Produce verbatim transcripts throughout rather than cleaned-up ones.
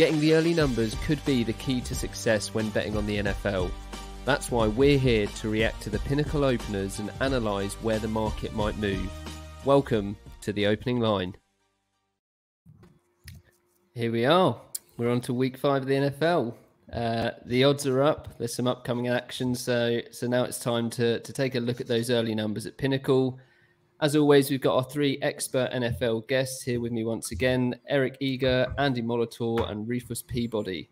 Getting the early numbers could be the key to success when betting on the N F L. That's why we're here to react to the Pinnacle openers and analyse where the market might move. Welcome to the opening line. Here we are. We're on to week five of the N F L. Uh, the odds are up. There's some upcoming action. So, so now it's time to, to take a look at those early numbers at Pinnacle. As always, we've got our three expert N F L guests here with me once again, Eric Eager, Andy Molitor, and Rufus Peabody.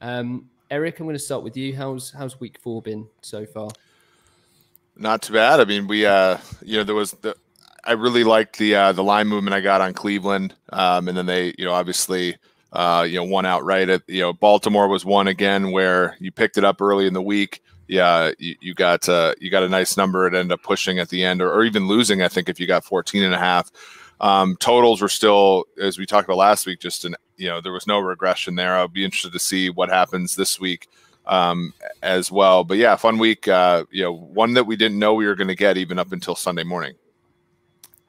Um, Eric, I'm going to start with you. How's how's week four been so far? Not too bad. I mean, we, uh, you know, there was the, I really liked the uh, the line movement I got on Cleveland, um, and then they, you know, obviously, uh, you know, won outright. At you know, Baltimore was one again where you picked it up early in the week. Yeah, you, you got uh, you got a nice number. It ended up pushing at the end, or, or even losing, I think, if you got fourteen and a half. Um, totals were still, as we talked about last week, just an, you know, there was no regression there. I'll be interested to see what happens this week um, as well. But yeah, fun week. Uh, you know, one that we didn't know we were going to get even up until Sunday morning.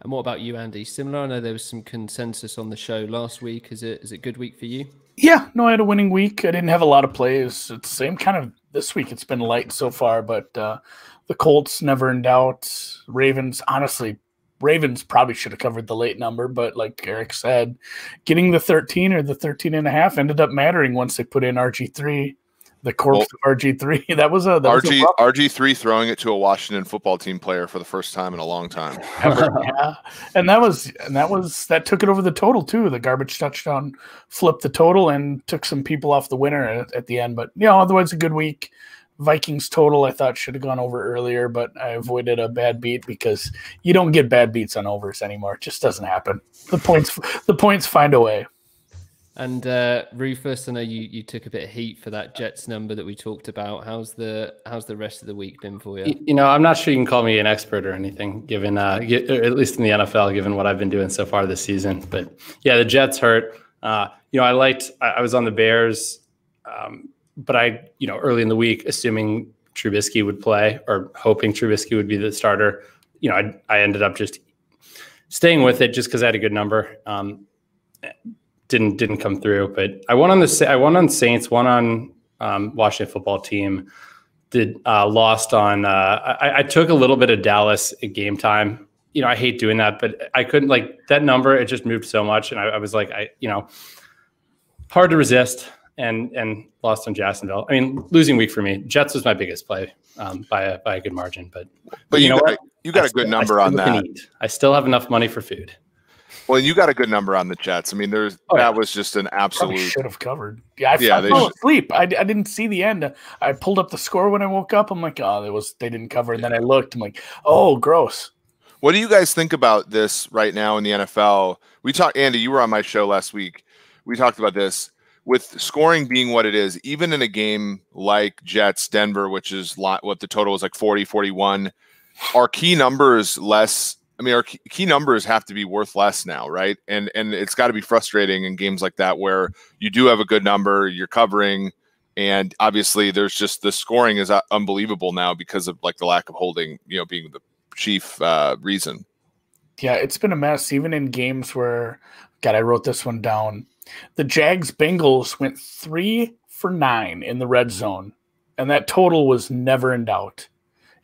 And what about you, Andy? Similar? I know there was some consensus on the show last week. Is it is it a good week for you? Yeah, no, I had a winning week. I didn't have a lot of plays. It's the same kind of this week. It's been light so far, but uh, the Colts never in doubt. Ravens, honestly, Ravens probably should have covered the late number, but like Eric said, getting the thirteen or the thirteen and a half ended up mattering once they put in R G three, the corpse well, of R G three. That was a that R G was a R G three throwing it to a Washington football team player for the first time in a long time. Ever. Yeah, and that was and that was that took it over the total too. The garbage touchdown flipped the total and took some people off the winner at, at the end. But you know, otherwise a good week. Vikings total I thought should have gone over earlier, but I avoided a bad beat because you don't get bad beats on overs anymore. It just doesn't happen. The points the points find a way. And uh, Rufus, I know you, you took a bit of heat for that Jets number that we talked about. How's the how's the rest of the week been for you? You know, I'm not sure you can call me an expert or anything, given uh, at least in the N F L, given what I've been doing so far this season. But yeah, the Jets hurt. Uh, you know, I liked I, I was on the Bears, um, but I you know early in the week, assuming Trubisky would play or hoping Trubisky would be the starter. You know, I I ended up just staying with it just because I had a good number. Um, Didn't didn't come through, but I won on the I won on Saints, won on um, Washington football team. Did uh, lost on uh, I, I took a little bit of Dallas at game time. You know I hate doing that, but I couldn't like that number. It just moved so much, and I, I was like I you know hard to resist, and and lost on Jacksonville. I mean, losing week for me. Jets was my biggest play um, by a by a good margin, but but you, you know got, what? you got I a still, good number on that. I still have enough money for food. Well, you got a good number on the Jets. I mean, there's oh, that was just an absolute. Probably should have covered. Yeah, I, yeah, I they fell should. asleep. I, I didn't see the end. I pulled up the score when I woke up. I'm like, oh, there was they didn't cover. And then I looked. I'm like, oh, gross. What do you guys think about this right now in the N F L? We talked, Andy. You were on my show last week. We talked about this with scoring being what it is, even in a game like Jets Denver, which is lot what the total is like forty, forty-one. Are key numbers less? I mean, our key numbers have to be worth less now, right? And and it's got to be frustrating in games like that where you do have a good number, you're covering, and obviously there's just the scoring is unbelievable now because of like the lack of holding, you know, being the chief uh, reason. Yeah, it's been a mess. Even in games where, God, I wrote this one down. The Jags Bengals went three for nine in the red zone, and that total was never in doubt.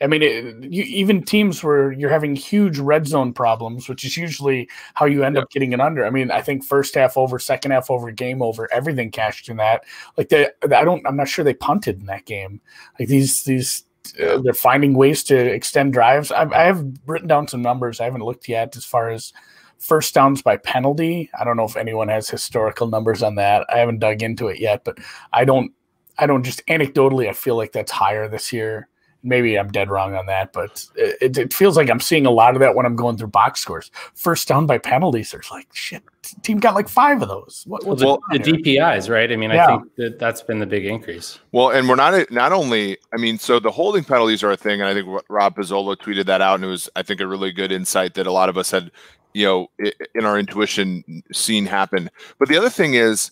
I mean, it, you, even teams where you're having huge red zone problems, which is usually how you end yeah. up getting an under. I mean, I think first half over, second half over, game over, everything cashed in that. Like they, I don't, I'm not sure they punted in that game. Like these, these, uh, they're finding ways to extend drives. I, I have written down some numbers. I haven't looked yet as far as first downs by penalty. I don't know if anyone has historical numbers on that. I haven't dug into it yet, but I don't, I don't just anecdotally, I feel like that's higher this year. Maybe I'm dead wrong on that, but it, it feels like I'm seeing a lot of that when I'm going through box scores. First down by penalties, there's like, shit, team got like five of those. What, what's well, the D P Is, right? I mean, yeah. I think that that's been the big increase. Well, and we're not not only, I mean, so the holding penalties are a thing, and I think Rob Pizzolo tweeted that out, and it was, I think, a really good insight that a lot of us had, you know, in our intuition seen happen. But the other thing is,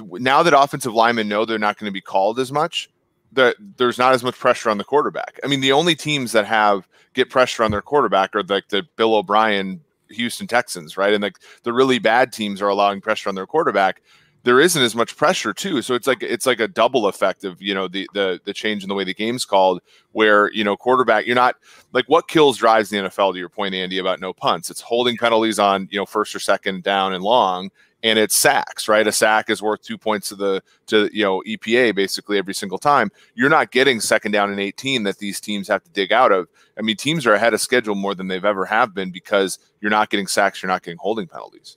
now that offensive linemen know they're not going to be called as much, that there's not as much pressure on the quarterback. I mean, the only teams that have get pressure on their quarterback are like the Bill O'Brien, Houston Texans, right? And like the really bad teams are allowing pressure on their quarterback. there isn't as much pressure too. So it's like, it's like a double effect of, you know, the, the, the change in the way the game's called where, you know, quarterback, you're not like what kills drives in the N F L to your point, Andy, about no punts. It's holding penalties on, you know, first or second down and long, and it's sacks, right? A sack is worth two points to the, to, you know, E P A basically every single time. You're not getting second down and eighteen that these teams have to dig out of. I mean, teams are ahead of schedule more than they've ever have been because you're not getting sacks. You're not getting holding penalties.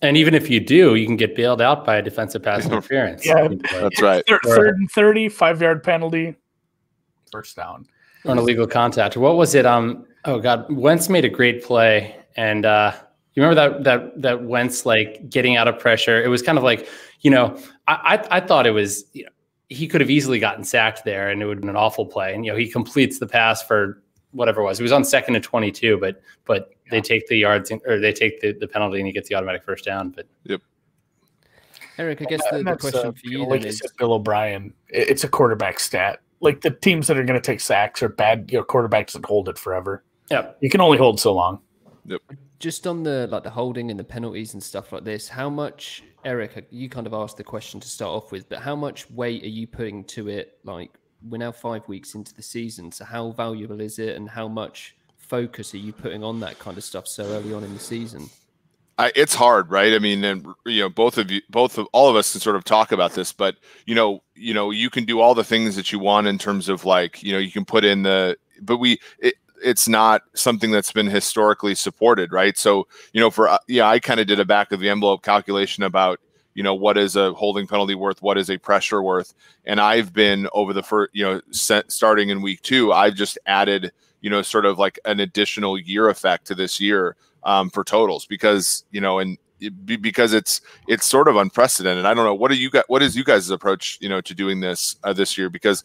And even if you do, you can get bailed out by a defensive pass interference. Yeah, that's right. Third and thirty, five-yard penalty, first down. On illegal contact. What was it? Um. Oh, God. Wentz made a great play. And uh, you remember that that that Wentz, like, getting out of pressure? It was kind of like, you know, I, I, I thought it was, you know, he could have easily gotten sacked there, and it would have been an awful play. And, you know, he completes the pass for whatever it was. It was on second and twenty-two, but but – they take the yards in, or they take the, the penalty, and he gets the automatic first down. But yep, Eric, I guess the, the question uh, for you, like you said, Bill O'Brien, it's a quarterback stat. Like the teams that are going to take sacks are bad. Your quarterback doesn't hold it forever. Yeah, you can only hold so long. Yep. Just on the like the holding and the penalties and stuff like this, how much, Eric? You kind of asked the question to start off with, but how much weight are you putting to it? Like we're now five weeks into the season, so how valuable is it, and how much focus are you putting on that kind of stuff so early on in the season? I, it's hard, right? I mean, and you know, both of you, both of all of us can sort of talk about this, but you know, you know, you can do all the things that you want in terms of like, you know, you can put in the, but we, it, it's not something that's been historically supported, right? So, you know, for, yeah, I kind of did a back of the envelope calculation about, you know, what is a holding penalty worth? What is a pressure worth? And I've been over the first, you know, set, starting in week two, I've just added, you know, sort of like an additional year effect to this year um, for totals because, you know, and it, because it's, it's sort of unprecedented. I don't know. What do you got? What is you guys' approach, you know, to doing this uh, this year? Because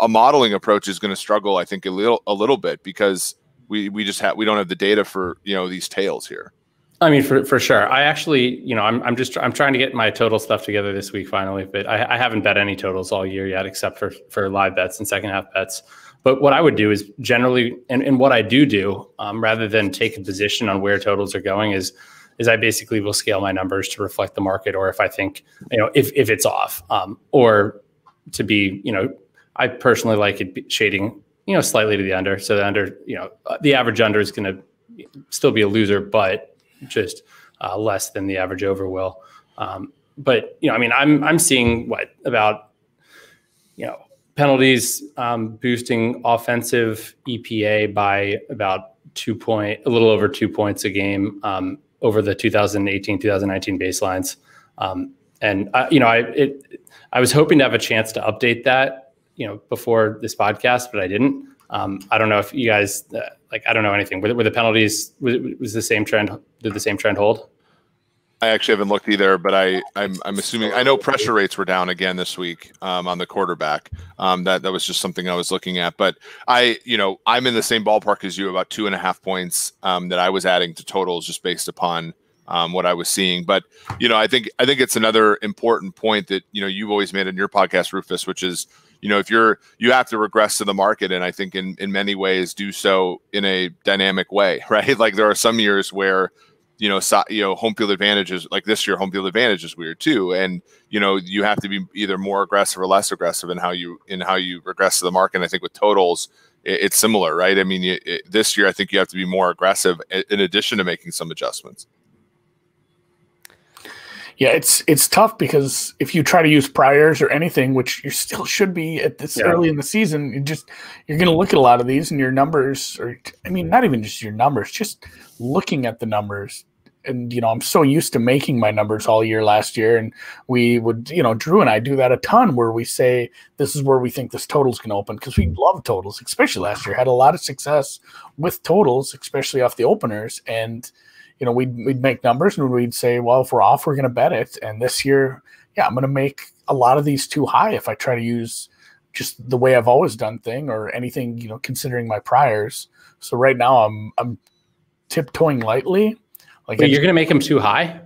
a modeling approach is going to struggle, I think a little, a little bit because we, we just have, we don't have the data for, you know, these tails here. I mean, for, for sure. I actually, you know, I'm, I'm just, I'm trying to get my total stuff together this week finally, but I, I haven't bet any totals all year yet, except for, for live bets and second half bets. But what I would do is generally, and, and what I do do, um, rather than take a position on where totals are going, is is I basically will scale my numbers to reflect the market, or if I think, you know, if if it's off, um, or to be, you know, I personally like it shading, you know, slightly to the under. So the under, you know, the average under is going to still be a loser, but just uh, less than the average over will. Um, but you know, I mean, I'm I'm seeing what about, you know, penalties um, boosting offensive E P A by about two point, a little over two points a game um, over the two thousand eighteen, two thousand nineteen baselines. Um, and I, you know, I it, I was hoping to have a chance to update that, you know, before this podcast, but I didn't. Um, I don't know if you guys uh, like. I don't know anything. Were, were the penalties was, was the same trend? Did the same trend hold? I actually haven't looked either, but I, I'm, I'm assuming I know pressure rates were down again this week um, on the quarterback. Um, that that was just something I was looking at. But I, you know, I'm in the same ballpark as you, about two and a half points um, that I was adding to totals just based upon um, what I was seeing. But you know, I think I think it's another important point that you know you've always made in your podcast, Rufus, which is you know if you're you have to regress to the market, and I think in in many ways do so in a dynamic way, right? Like there are some years where you know, so, you know, home field advantage is like this year, home field advantage is weird too. And, you know, you have to be either more aggressive or less aggressive in how you, in how you regress to the market. And I think with totals, it, it's similar, right? I mean, it, it, this year, I think you have to be more aggressive in addition to making some adjustments. Yeah, it's, it's tough because if you try to use priors or anything, which you still should be at this yeah. early in the season, you just, you're going to look at a lot of these and your numbers or, I mean, not even just your numbers, just looking at the numbers. And, you know, I'm so used to making my numbers all year last year. And we would, you know, Drew and I do that a ton where we say, this is where we think this total's going to open. Cause we love totals, especially last year, had a lot of success with totals, especially off the openers. And, you know, we'd, we'd make numbers and we'd say, well, if we're off, we're going to bet it. And this year, yeah, I'm going to make a lot of these too high if I try to use just the way I've always done thing or anything, you know, considering my priors. So right now I'm, I'm tiptoeing lightly. Like, but you're going to make them too high?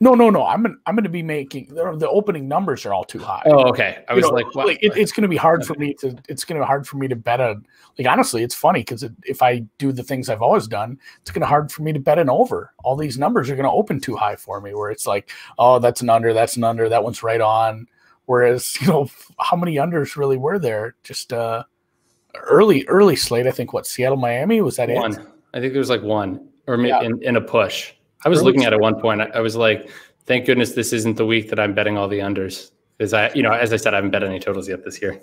No, no, no. I'm gonna, I'm going to be making the, the opening numbers are all too high. Oh, okay. I you was know, like, well, like it, it's going to be hard for me to. It's going to be hard for me to bet a. Like honestly, it's funny because it, if I do the things I've always done, it's going to hard for me to bet an over. All these numbers are going to open too high for me. Where it's like, oh, that's an under. That's an under. That one's right on. Whereas you know how many unders really were there? Just uh, early, early slate. I think what Seattle, Miami was that one. It? I think there was like one or maybe yeah. in, in a push. I was looking at it at one point. I was like, thank goodness this isn't the week that I'm betting all the unders. Because I, you know, as I said, I haven't bet any totals yet this year.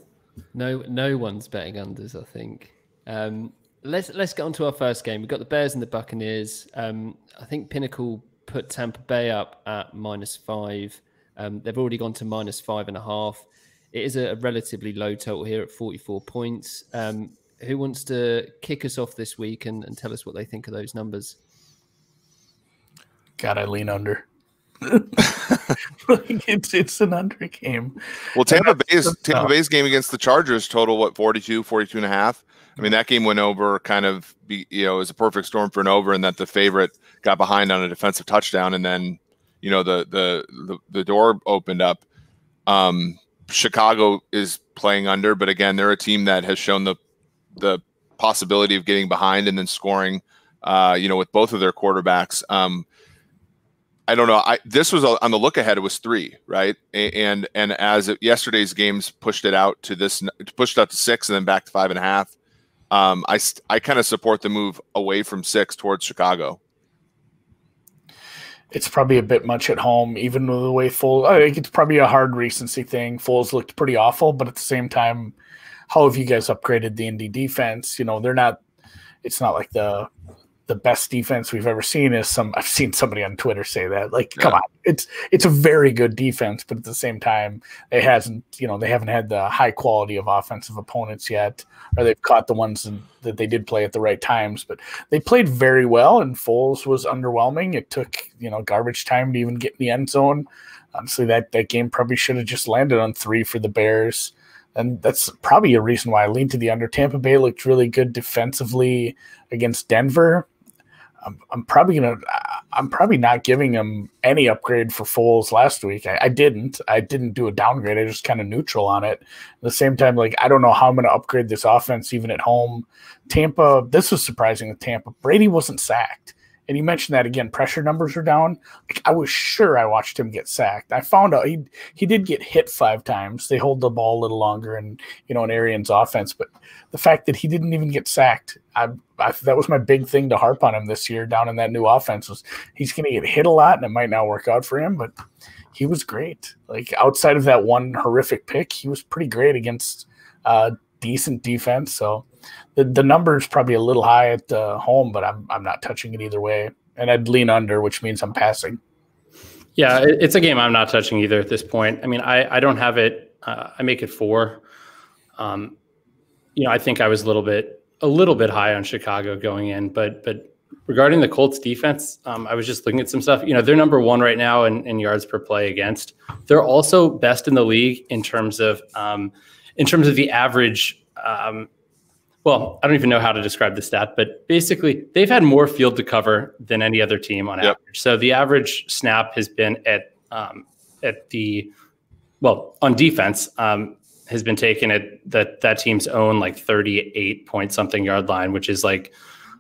No, no one's betting unders, I think. Um, let's let's get on to our first game. We've got the Bears and the Buccaneers. Um, I think Pinnacle put Tampa Bay up at minus five. Um, they've already gone to minus five and a half. It is a, a relatively low total here at forty-four points. Um, who wants to kick us off this week and, and tell us what they think of those numbers? God, I lean under. like it's it's an under game. Well, Tampa Bay's Tampa Bay's game against the Chargers total what forty-two, forty-two and a half. I mean, that game went over kind of be, you know, it was a perfect storm for an over and that the favorite got behind on a defensive touchdown and then, you know, the the the, the door opened up. Um, Chicago is playing under, but again, they're a team that has shown the the possibility of getting behind and then scoring uh, you know, with both of their quarterbacks. Um I don't know. I, this was on the look ahead. It was three, right? And and as yesterday's games pushed it out to this, pushed out to six, and then back to five and a half. Um, I I kind of support the move away from six towards Chicago. It's probably a bit much at home, even with the way Foles. I think it's probably a hard recency thing. Foles looked pretty awful, but at the same time, how have you guys upgraded the Indy defense? You know, they're not. It's not like the. The best defense we've ever seen is some. I've seen somebody on Twitter say that. Like, yeah. Come on, it's it's a very good defense, but at the same time, it hasn't. You know, they haven't had the high quality of offensive opponents yet, or they've caught the ones that they did play at the right times. But they played very well, and Foles was underwhelming. It took you know garbage time to even get in the end zone. Honestly, that that game probably should have just landed on three for the Bears. And that's probably a reason why I lean to the under. Tampa Bay looked really good defensively against Denver. I'm, I'm probably gonna. I'm probably not giving him any upgrade for Foles last week. I, I didn't. I didn't do a downgrade. I just kind of neutral on it. At the same time, like I don't know how I'm gonna upgrade this offense even at home. Tampa. This was surprising with Tampa. Brady wasn't sacked, and you mentioned that again. Pressure numbers are down. Like, I was sure I watched him get sacked. I found out he he did get hit five times. They hold the ball a little longer, and you know in Arian's offense. But the fact that he didn't even get sacked, I. I, that was my big thing to harp on him this year down in that new offense was he's going to get hit a lot and it might not work out for him, but he was great. Like outside of that one horrific pick, he was pretty great against uh decent defense. So the, the number is probably a little high at uh, home, but I'm, I'm not touching it either way. And I'd lean under, which means I'm passing. Yeah. It's a game I'm not touching either at this point. I mean, I, I don't have it. Uh, I make it four. Um, you know, I think I was a little bit, a little bit high on Chicago going in, but but regarding the Colts defense, um, I was just looking at some stuff. You know, they're number one right now in, in yards per play against. They're also best in the league in terms of um, in terms of the average. Um, well, I don't even know how to describe the stat, but basically they've had more field to cover than any other team on yep. average. So the average snap has been at um, at the well on defense. Um, has been taken at that that team's own like thirty-eight point something yard line, which is like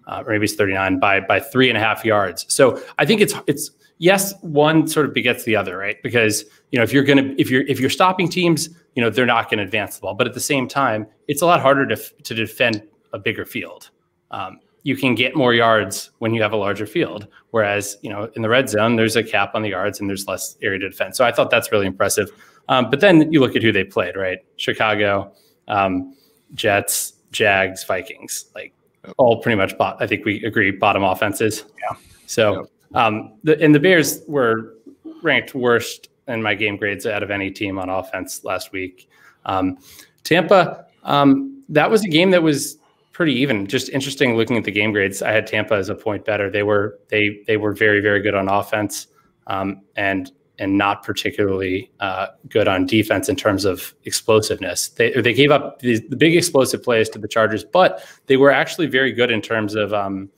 uh, maybe it's thirty-nine by by three and a half yards. So I think it's it's yes, one sort of begets the other, right? Because you know if you're gonna if you're if you're stopping teams, you know they're not gonna advance the ball. But at the same time, it's a lot harder to to defend a bigger field. Um, you can get more yards when you have a larger field, whereas you know in the red zone there's a cap on the yards and there's less area to defend. So I thought that's really impressive. Um, but then you look at who they played, right? Chicago, um, Jets, Jags, Vikings, like all pretty much, bot I think we agree, bottom offenses. Yeah. So, um, the, and the Bears were ranked worst in my game grades out of any team on offense last week. Um, Tampa, um, that was a game that was pretty even. Just interesting looking at the game grades. I had Tampa as a point better. They were they they were very very good on offense, um, and. and not particularly uh, good on defense in terms of explosiveness. They they gave up these, the big explosive plays to the Chargers, but they were actually very good in terms of um,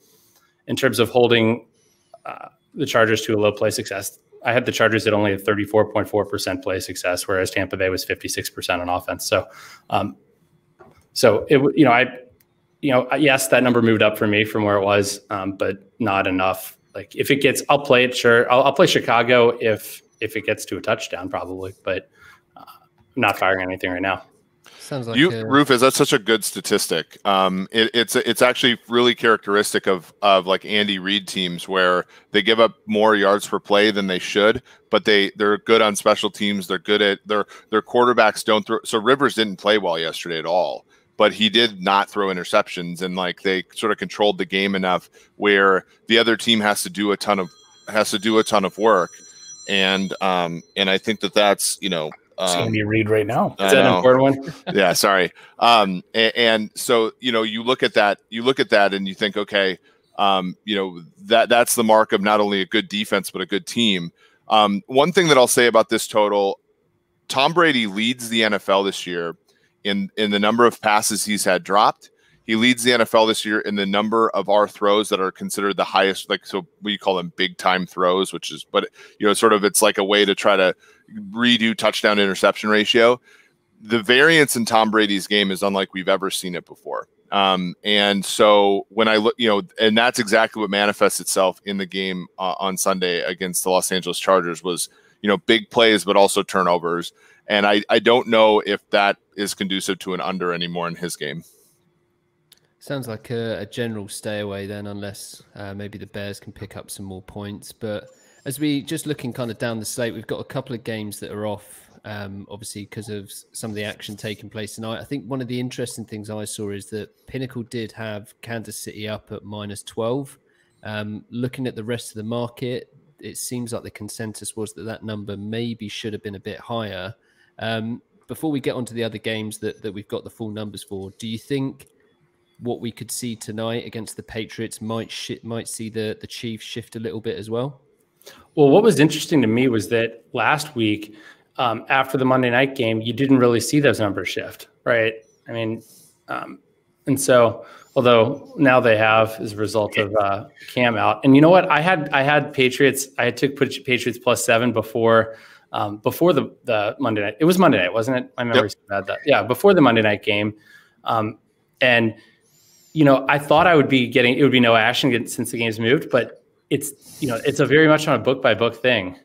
in terms of holding uh, the Chargers to a low play success. I had the Chargers at only a thirty-four point four percent play success, whereas Tampa Bay was fifty-six percent on offense. So, um, so it, you know, I, you know, yes, that number moved up for me from where it was, um, but not enough. Like if it gets, I'll play it. Sure. I'll, I'll play Chicago if, if it gets to a touchdown probably, but uh, I'm not firing anything right now. Sounds like you, a... Rufus, that's such a good statistic. Um, it, it's it's actually really characteristic of of like Andy Reid teams where they give up more yards per play than they should, but they they're good on special teams. They're good at their their quarterbacks don't throw. So Rivers didn't play well yesterday at all, but he did not throw interceptions, and like they sort of controlled the game enough where the other team has to do a ton of has to do a ton of work, and um and I think that that's you know. It's going to be Reid right now. Is that an important one? Yeah, sorry. Um, and, and so, you know, you look at that, you look at that and you think, okay, um, you know, that that's the mark of not only a good defense, but a good team. Um, one thing that I'll say about this total, Tom Brady leads the N F L this year in, in the number of passes he's had dropped. He leads the N F L this year in the number of our throws that are considered the highest, like, so we call them big time throws, which is, but you know, sort of, it's like a way to try to redo touchdown interception ratio. The variance in Tom Brady's game is unlike we've ever seen it before. Um, and so when I look, you know, and that's exactly what manifests itself in the game uh, on Sunday against the Los Angeles Chargers was, you know, big plays, but also turnovers. And I, I don't know if that is conducive to an under anymore in his game. Sounds like a, a general stay away then, unless uh, maybe the Bears can pick up some more points. But as we just looking kind of down the slate, we've got a couple of games that are off, um, obviously because of some of the action taking place tonight. I think one of the interesting things I saw is that Pinnacle did have Kansas City up at minus twelve. Um, looking at the rest of the market, it seems like the consensus was that that number maybe should have been a bit higher. Um, before we get onto the other games that, that we've got the full numbers for, do you think what we could see tonight against the Patriots might sh might see the, the Chiefs shift a little bit as well? Well, what was interesting to me was that last week, um, after the Monday night game, you didn't really see those numbers shift, right? I mean, um, and so, although now they have as a result of uh, Cam out. And you know what? I had I had Patriots. I took Patriots plus seven before um, before the, the Monday night. It was Monday night, wasn't it? My memory's yep. bad. That. Yeah, before the Monday night game. Um, and you know, I thought I would be getting, it would be no action since the game's moved, but it's, you know, it's a very much on a book by book thing.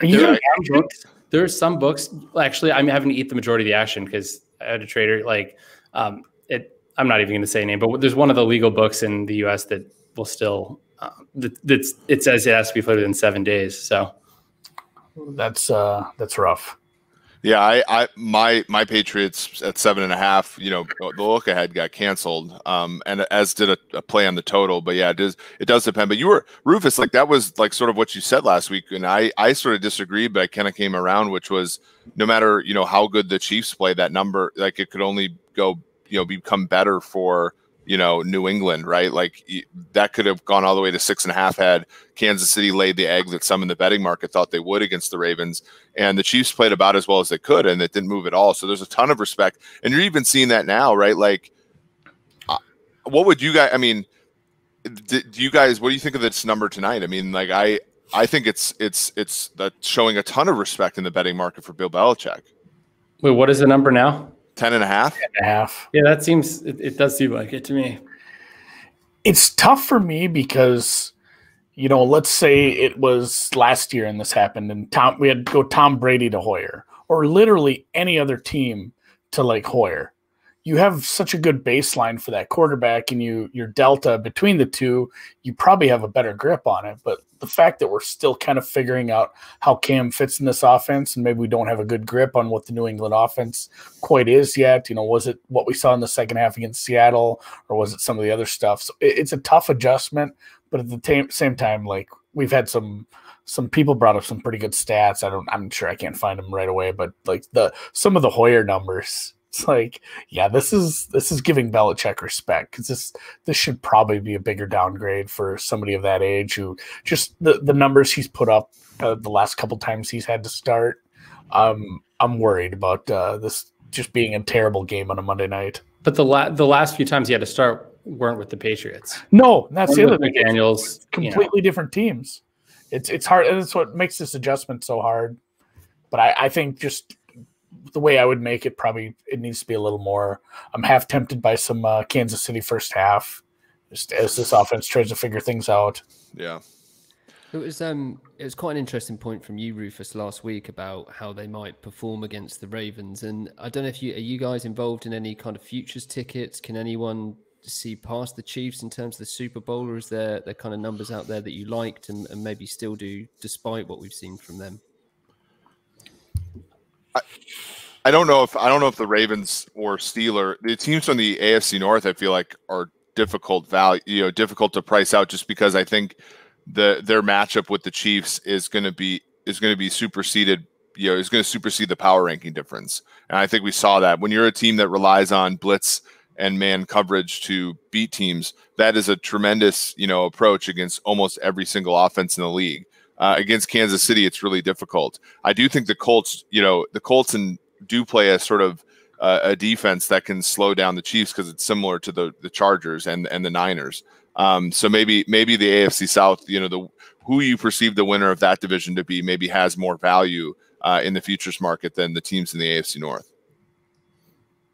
There are, books, there are some books, actually, I'm having to eat the majority of the action because I had a trader, like, um, it, I'm not even going to say a name, but there's one of the legal books in the U S that will still, uh, that, that's, it says it has to be played within seven days. So that's, uh, that's rough. Yeah, I, I, my, my Patriots at seven and a half. You know, the look ahead got canceled, um, and as did a, a play on the total. But yeah, it does, it does depend. But you were Rufus, like that was like sort of what you said last week, and I, I sort of disagreed, but I kind of came around, which was no matter you know how good the Chiefs play, that number like it could only go you know become better for you know New England, right? Like that could have gone all the way to six and a half had Kansas City laid the egg that some in the betting market thought they would against the Ravens, and the Chiefs played about as well as they could, and it didn't move at all. So there's a ton of respect, and you're even seeing that now, right? Like, uh, what would you guys? I mean, do, do you guys? What do you think of this number tonight? I mean, like I, I think it's it's it's that's showing a ton of respect in the betting market for Bill Belichick. Wait, what is the number now? Ten and a half. Ten and a half. Yeah, that seems. It, it does seem like it to me. It's tough for me because, you know, let's say it was last year and this happened, and Tom we had to go Tom Brady to Hoyer, or literally any other team to like Hoyer. You have such a good baseline for that quarterback, and you your delta between the two, you probably have a better grip on it. But the fact that we're still kind of figuring out how Cam fits in this offense, and maybe we don't have a good grip on what the New England offense quite is yet. You know, was it what we saw in the second half against Seattle, or was it some of the other stuff? So it, it's a tough adjustment, but at the same time, like we've had some. Some people brought up some pretty good stats. I don't. I'm sure I can't find them right away, but like the some of the Hoyer numbers. It's like, yeah, this is this is giving Belichick respect because this this should probably be a bigger downgrade for somebody of that age who just the, the numbers he's put up uh, the last couple times he's had to start. Um, I'm worried about uh, this just being a terrible game on a Monday night. But the la the last few times he had to start weren't with the Patriots. No, that's the other thing. McDaniels, completely you know. different teams. It's it's hard. And that's what makes this adjustment so hard. But I, I think just the way I would make it, probably it needs to be a little more. I'm half tempted by some uh, Kansas City first half, just as this offense tries to figure things out. Yeah. It was um, it was quite an interesting point from you, Rufus, last week about how they might perform against the Ravens. And I don't know if you are you guys involved in any kind of futures tickets? Can anyone see past the Chiefs in terms of the Super Bowl, or is there the kind of numbers out there that you liked and, and maybe still do despite what we've seen from them? I, I don't know if I don't know if the Ravens or Steelers, the teams from the A F C North, I feel like are difficult value, you know, difficult to price out, just because I think the their matchup with the Chiefs is going to be is going to be superseded, you know, is going to supersede the power ranking difference. And I think we saw that when you're a team that relies on blitz and man coverage to beat teams, that is a tremendous, you know, approach against almost every single offense in the league. Uh, against Kansas City, it's really difficult. I do think the Colts, you know, the Colts and do play a sort of uh, a defense that can slow down the Chiefs, because it's similar to the the Chargers and and the Niners. Um, so maybe maybe the A F C South, you know, the who you perceive the winner of that division to be maybe has more value uh, in the futures market than the teams in the A F C North.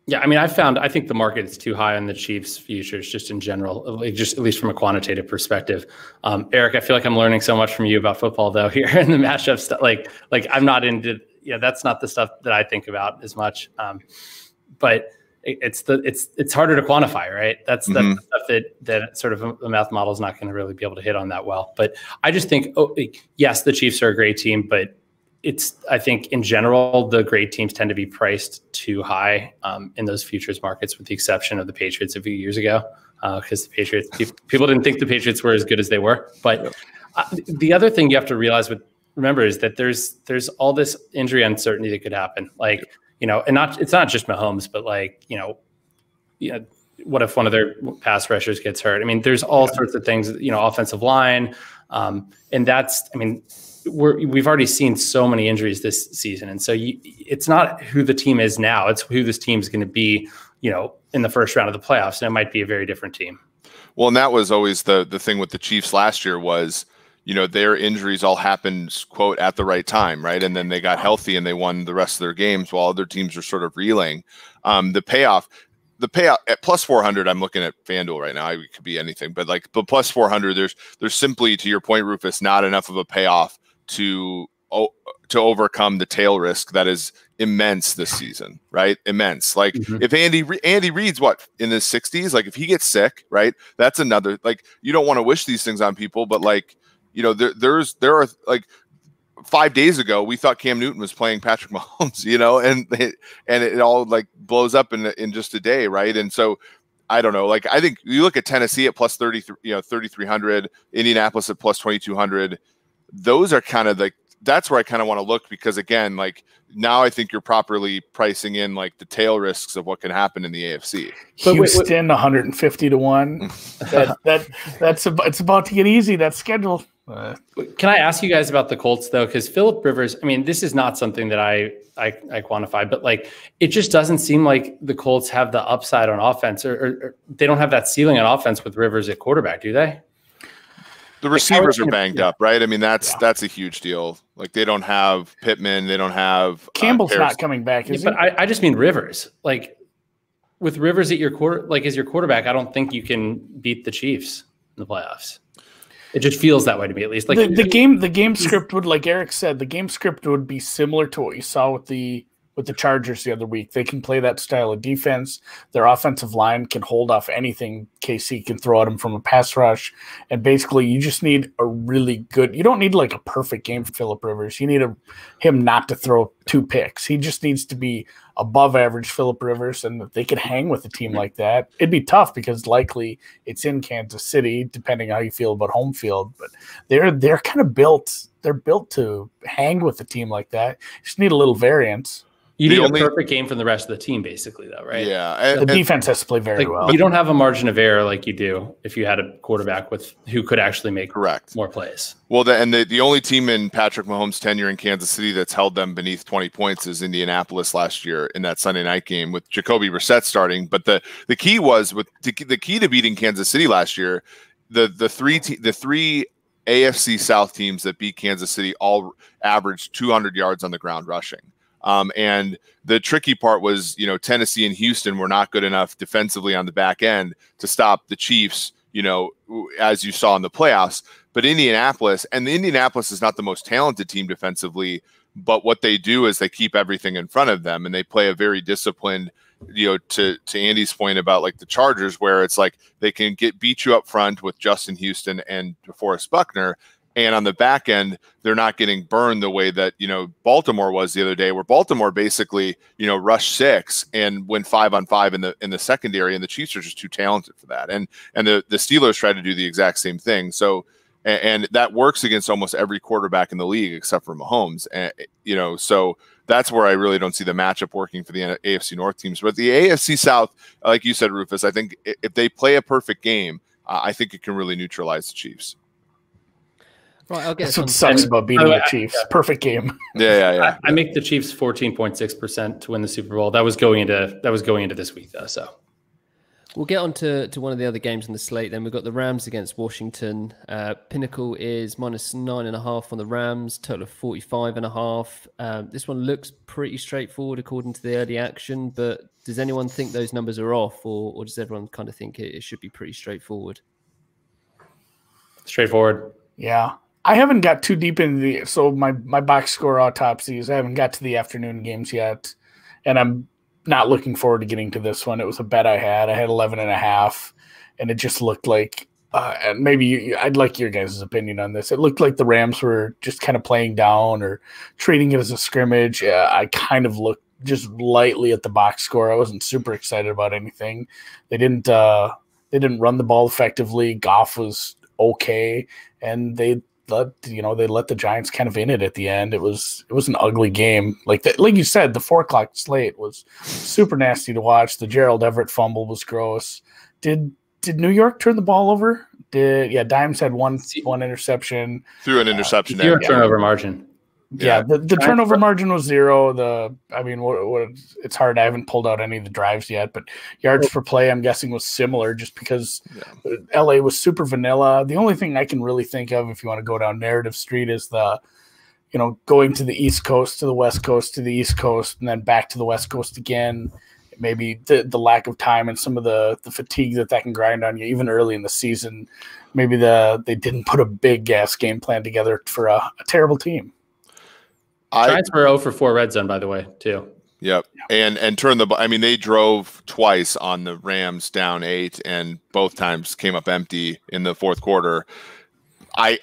Yeah, I mean, I found I think the market is too high on the Chiefs futures just in general, just at least from a quantitative perspective. Um, Eric, I feel like I'm learning so much from you about football though here in the matchup stuff. Like like I'm not into yeah, that's not the stuff that I think about as much. Um, but It's the it's it's harder to quantify, right? That's the mm-hmm. stuff that that sort of the math model is not going to really be able to hit on that well. But I just think, oh, yes, the Chiefs are a great team, but it's I think in general the great teams tend to be priced too high um, in those futures markets, with the exception of the Patriots a few years ago, because uh, the Patriots people didn't think the Patriots were as good as they were. But uh, the other thing you have to realize with remember is that there's there's all this injury uncertainty that could happen, like. You know, and not it's not just Mahomes, but like, you know, you know, what if one of their pass rushers gets hurt? I mean, there's all yeah. sorts of things, you know, offensive line. Um, and that's, I mean, we're, we've already seen so many injuries this season. And so you, it's not who the team is now. It's who this team is going to be, you know, in the first round of the playoffs. And it might be a very different team. Well, and that was always the the thing with the Chiefs last year was, you know, their injuries all happened, quote, at the right time, right? And then they got healthy and they won the rest of their games while other teams were sort of reeling. Um, the payoff, the payout at plus four hundred, I'm looking at FanDuel right now. It could be anything, but like, but plus four hundred, there's there's simply, to your point, Rufus, not enough of a payoff to oh, to overcome the tail risk that is immense this season, right? Immense. Like mm-hmm. if Andy Andy Reid's what in his sixties, like if he gets sick, right? That's another, like you don't want to wish these things on people, but like. You know, there, there's there are like five days ago we thought Cam Newton was playing Patrick Mahomes, you know, and it, and it all like blows up in in just a day, right? And so I don't know, like I think you look at Tennessee at plus thirty, you know, thirty three hundred, Indianapolis at plus twenty two hundred. Those are kind of like that's where I kind of want to look, because again, like now I think you're properly pricing in like the tail risks of what can happen in the A F C. But Houston one hundred and fifty to one. that that that's about, it's about to get easy. That schedule. Uh, Can I ask you guys about the Colts though? Because Philip Rivers, I mean, this is not something that I, I I quantify, but like it just doesn't seem like the Colts have the upside on offense, or, or, or they don't have that ceiling on offense with Rivers at quarterback, do they? The receivers like, are banged yeah. up, right? I mean, that's yeah. that's a huge deal. Like they don't have Pittman, they don't have Campbell's uh, not coming back, is yeah, he? But I, I just mean Rivers, like with Rivers at your quarter, like as your quarterback, I don't think you can beat the Chiefs in the playoffs. It just feels that way to me, at least. Like the, the game, the game script would, like Eric said, the game script would be similar to what you saw with the with the Chargers the other week. They can play that style of defense. Their offensive line can hold off anything K C can throw at them from a pass rush, and basically you just need a really good. You don't need like a perfect game for Phillip Rivers. You need a, him not to throw two picks. He just needs to be above average Phillip Rivers, and if they could hang with a team like that, it'd be tough because likely it's in Kansas City, depending how you feel about home field. But they're they're kind of built. They're built to hang with a team like that. You just need a little variance. You the need only, a perfect game from the rest of the team, basically, though, right? Yeah, and, the and, defense has to play very like, well. You don't have a margin of error like you do if you had a quarterback with who could actually make correct more plays. Well, the, and the, the only team in Patrick Mahomes' tenure in Kansas City that's held them beneath twenty points is Indianapolis last year in that Sunday night game with Jacoby Brissett starting. But the the key was with the key to beating Kansas City last year, the the three the three A F C South teams that beat Kansas City all averaged two hundred yards on the ground rushing. Um, and the tricky part was, you know, Tennessee and Houston were not good enough defensively on the back end to stop the Chiefs, you know, as you saw in the playoffs. But Indianapolis, and the Indianapolis is not the most talented team defensively, but what they do is they keep everything in front of them, and they play a very disciplined, you know, to, to Andy's point about like the Chargers, where it's like they can get beat you up front with Justin Houston and DeForest Buckner. And on the back end, they're not getting burned the way that, you know, Baltimore was the other day, where Baltimore basically, you know, rushed six and went five on five in the in the secondary, and the Chiefs are just too talented for that. And and the, the Steelers tried to do the exact same thing. So and, and that works against almost every quarterback in the league except for Mahomes. And, you know, so that's where I really don't see the matchup working for the A F C North teams. But the A F C South, like you said, Rufus, I think if they play a perfect game, uh, I think it can really neutralize the Chiefs. Well, I'll get That's what sucks about beating oh, the Chiefs. Yeah. Perfect game. Yeah, yeah, yeah. I, I make the Chiefs fourteen point six percent to win the Super Bowl. That was going into that was going into this week, though. So we'll get on to, to one of the other games on the slate. Then we've got the Rams against Washington. Uh, Pinnacle is minus nine and a half on the Rams. Total of forty-five and a half. Um, this one looks pretty straightforward according to the early action. But does anyone think those numbers are off, or or does everyone kind of think it, it should be pretty straightforward? Straightforward. Yeah. I haven't got too deep into the, so my, my box score autopsies, I haven't got to the afternoon games yet, and I'm not looking forward to getting to this one. It was a bet I had. I had eleven and a half, and it just looked like, uh, and maybe you, I'd like your guys' opinion on this. It looked like the Rams were just kind of playing down or treating it as a scrimmage. Uh, I kind of looked just lightly at the box score. I wasn't super excited about anything. They didn't, uh, they didn't run the ball effectively. Goff was okay, and they, Let, you know, they let the Giants kind of in it at the end. It was it was an ugly game. Like the, like you said, the four o'clock slate was super nasty to watch. The Gerald Everett fumble was gross. Did did New York turn the ball over? Did yeah? Dimes had one one interception. Threw an interception. Uh, zero yeah. turnover margin. Yeah, yeah the, the turnover margin was zero. The I mean, what, what? It's hard. I haven't pulled out any of the drives yet, but yards per play, I'm guessing, was similar, just because yeah. L A was super vanilla. The only thing I can really think of, if you want to go down narrative street, is the, you know, going to the East Coast, to the West Coast, to the East Coast, and then back to the West Coast again. Maybe the, the lack of time and some of the, the fatigue that that can grind on you, even early in the season. Maybe the they didn't put a big gas game plan together for a, a terrible team. Giants were zero for four red zone, by the way, too. Yep. Yeah. And and turn the – I mean, they drove twice on the Rams down eight, and both times came up empty in the fourth quarter. I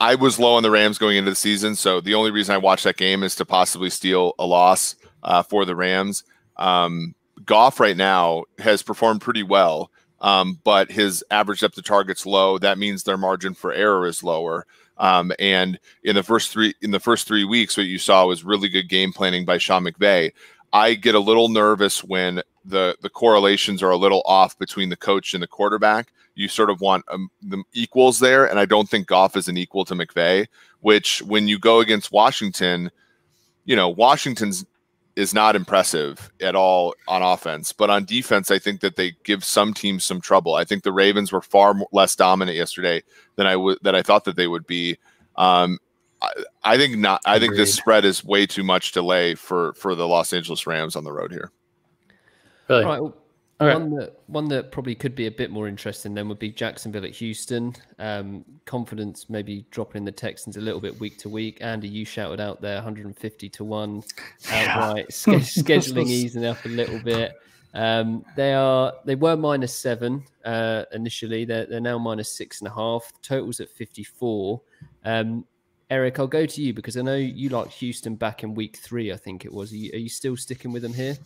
I was low on the Rams going into the season, so the only reason I watched that game is to possibly steal a loss uh, for the Rams. Um, Goff right now has performed pretty well, um, but his average depth of target's low. That means their margin for error is lower. Um, and in the first three in the first three weeks, what you saw was really good game planning by Sean McVay. I get a little nervous when the the correlations are a little off between the coach and the quarterback. You sort of want um, the equals there, and I don't think Goff is an equal to McVay. Which, when you go against Washington, you know Washington's is not impressive at all on offense, but on defense, I think that they give some teams some trouble. I think the Ravens were far more, less dominant yesterday than I would, that I thought that they would be. Um, I, I think not. I think Agreed. This spread is way too much to lay for, for the Los Angeles Rams on the road here. Really? All right. Well, all right. One that, one that probably could be a bit more interesting then would be Jacksonville at Houston. Um, confidence maybe dropping the Texans a little bit week to week. Andy, you shouted out there one hundred fifty to one outright. Yeah. Scheduling easing up a little bit. Um, they are they were minus seven uh, initially. They're they're now minus six and a half. The total's at fifty-four. Um, Eric, I'll go to you because I know you liked Houston back in week three. I think it was. Are you, are you still sticking with them here?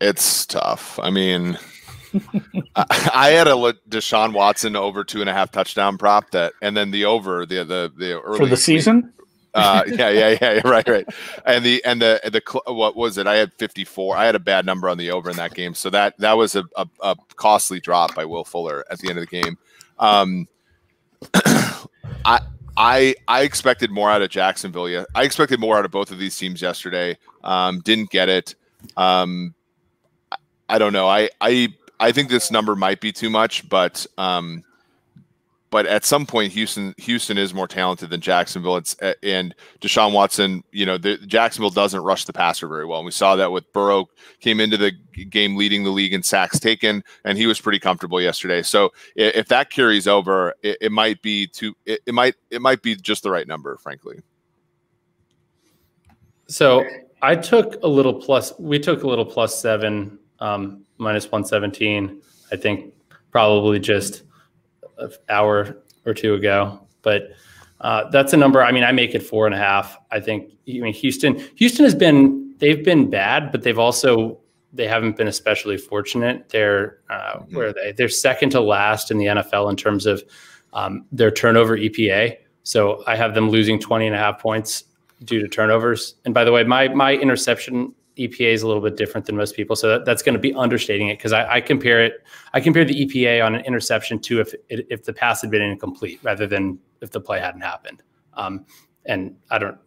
It's tough. I mean, I, I had a Deshaun Watson over two and a half touchdown prop that, and then the over the the the early for the season. Uh, yeah, yeah, yeah, right, right. And the and the the what was it? I had fifty-four. I had a bad number on the over in that game, so that that was a a, a costly drop by Will Fuller at the end of the game. Um, I. I, I expected more out of Jacksonville. Yeah, I expected more out of both of these teams yesterday. Um, didn't get it. Um, I don't know. I, I I think this number might be too much, but um, But at some point, Houston Houston is more talented than Jacksonville. It's, and Deshaun Watson, you know, the, Jacksonville doesn't rush the passer very well. And we saw that with Burrow, came into the game leading the league in sacks taken, and he was pretty comfortable yesterday. So if, if that carries over, it, it might be too. It, it might it might be just the right number, frankly. So I took a little plus. We took a little plus seven, um, minus one seventeen. I think probably just an hour or two ago, but uh, that's a number. I mean, I make it four and a half. I think, I mean, Houston, Houston has been, they've been bad, but they've also, they haven't been especially fortunate. They're, uh, mm-hmm. where are they? They're second to last in the N F L in terms of um, their turnover E P A. So I have them losing twenty and a half points due to turnovers. And by the way, my, my interception E P A is a little bit different than most people. So that, that's going to be understating it, because I, I compare it, I compare the E P A on an interception to if it, if the pass had been incomplete rather than if the play hadn't happened. Um, and I don't,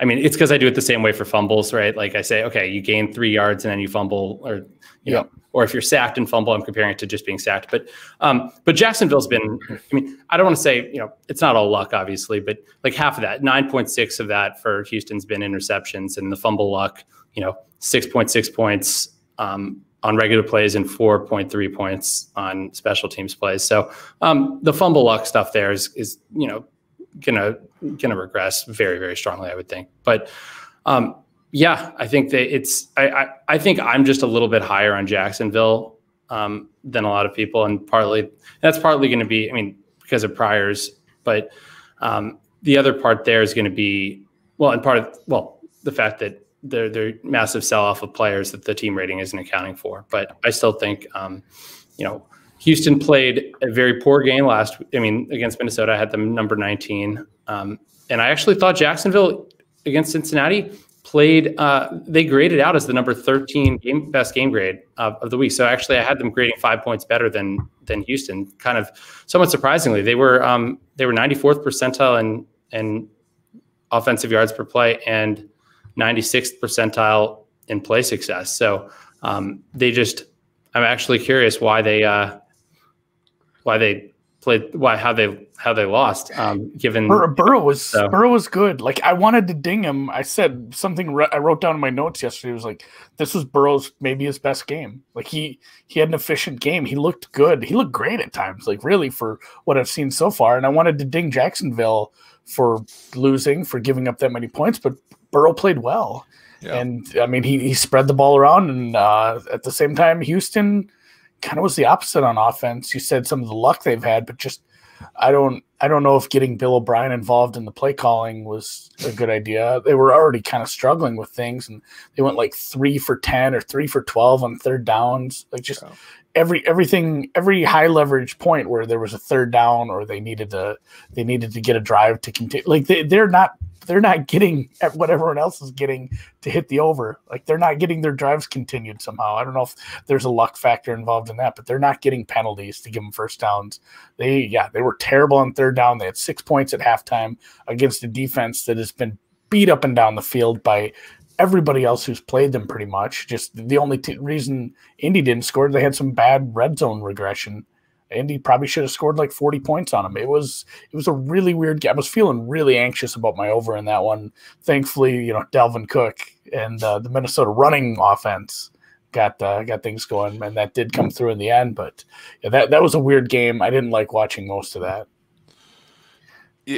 I mean, it's because I do it the same way for fumbles, right? Like I say, okay, you gain three yards and then you fumble, or, you yeah. know, or if you're sacked and fumble, I'm comparing it to just being sacked. But, um, but Jacksonville's been, I mean, I don't want to say, you know, it's not all luck, obviously, but like half of that, nine point six of that for Houston's been interceptions, and the fumble luck, you know, six point six points um, on regular plays and four point three points on special teams plays. So um, the fumble luck stuff there is, is you know, gonna gonna regress very, very strongly, I would think. But um, yeah, I think that it's. I, I I think I'm just a little bit higher on Jacksonville um, than a lot of people, and partly that's partly going to be, I mean, because of priors. But um, the other part there is going to be well, and part of well, the fact that. Their, their massive sell-off of players that the team rating isn't accounting for. But I still think, um, you know, Houston played a very poor game last, I mean, against Minnesota. I had them number nineteen. Um, and I actually thought Jacksonville against Cincinnati played, uh, they graded out as the number thirteen game, best game grade uh, of the week. So actually I had them grading five points better than than Houston, kind of somewhat surprisingly. They were um, they were ninety-fourth percentile in, in offensive yards per play and ninety-sixth percentile in play success. So um, they just, I'm actually curious why they, uh, why they played, why, how they, how they lost um, given. Bur Burrow was, so. Burrow was good. Like I wanted to ding him. I said something I wrote down in my notes yesterday. It was like, this was Burrow's, maybe his best game. Like he, he had an efficient game. He looked good. He looked great at times, like really for what I've seen so far. And I wanted to ding Jacksonville for losing, for giving up that many points, but Burrow played well. Yeah. And I mean, he, he spread the ball around. And uh, at the same time, Houston kind of was the opposite on offense. You said some of the luck they've had, but just, I don't, I don't know if getting Bill O'Brien involved in the play calling was a good idea. They were already kind of struggling with things, and they went like three for ten or three for twelve on third downs. Like just yeah. every, everything, every high leverage point where there was a third down or they needed to, they needed to get a drive to continue. Like they, they're not, they're not getting at what everyone else is getting to hit the over. Like they're not getting their drives continued somehow. I don't know if there's a luck factor involved in that, but they're not getting penalties to give them first downs. They, yeah, they were terrible on third down. They had six points at halftime against a defense that has been beat up and down the field by everybody else who's played them pretty much. Just the only t reason Indy didn't score, they had some bad red zone regression. Indy probably should have scored like forty points on him. It was it was a really weird game. I was feeling really anxious about my over in that one. Thankfully, you know, Dalvin Cook and uh, the Minnesota running offense got uh, got things going, and that did come through in the end. But yeah, that that was a weird game. I didn't like watching most of that.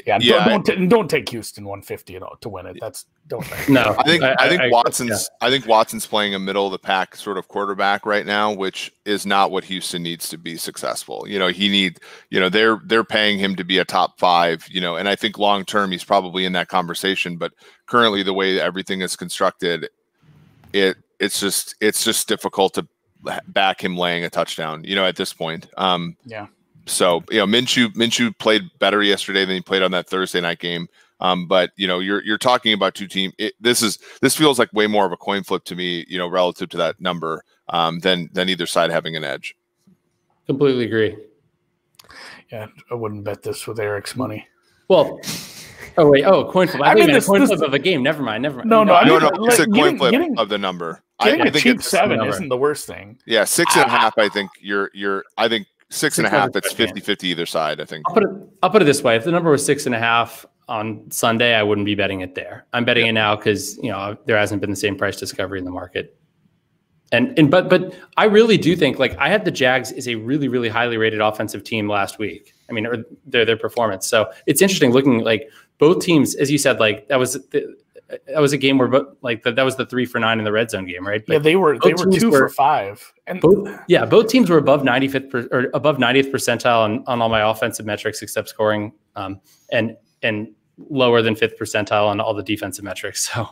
Yeah, yeah, don't don't, I, don't take Houston one fifty at all to win it. That's don't. No, I think I, I think I, Watson's yeah. I think Watson's playing a middle of the pack sort of quarterback right now, which is not what Houston needs to be successful. You know, he need you know they're they're paying him to be a top five. You know, and I think long term he's probably in that conversation. But currently, the way everything is constructed, it it's just it's just difficult to back him laying a touchdown. You know, at this point. Um, yeah. So, you know, Minshew, Minshew played better yesterday than he played on that Thursday night game. Um, but, you know, you're you're talking about two teams. This is this feels like way more of a coin flip to me, you know, relative to that number um, than, than either side having an edge. Completely agree. Yeah, I wouldn't bet this with Eric's money. Well, oh, wait. Oh, coin flip. I, I mean, this, a coin this, flip of a game. Never mind. Never mind. No, no, no. no, no it's like, a coin flip getting, of the number. Getting I, a I think cheap it's, seven isn't the worst thing. Yeah, six and ah. a half, I think you're you're I think. Six and a half. It's fifty fifty either side, I think. I'll put, it, I'll put it this way. If the number was six and a half on Sunday, I wouldn't be betting it there. I'm betting yeah. it now because, you know, there hasn't been the same price discovery in the market. And and but but I really do think, like, I had the Jags is a really, really highly rated offensive team last week. I mean, or their their performance. So it's interesting looking, like, both teams, as you said, like, that was the, that was a game where, like, that was the three for nine in the red zone game, right? But yeah, they were they were two were, for five. And both, yeah, both teams were above ninety-fifth or above ninetieth percentile on, on all my offensive metrics except scoring, um, and and lower than fifth percentile on all the defensive metrics. So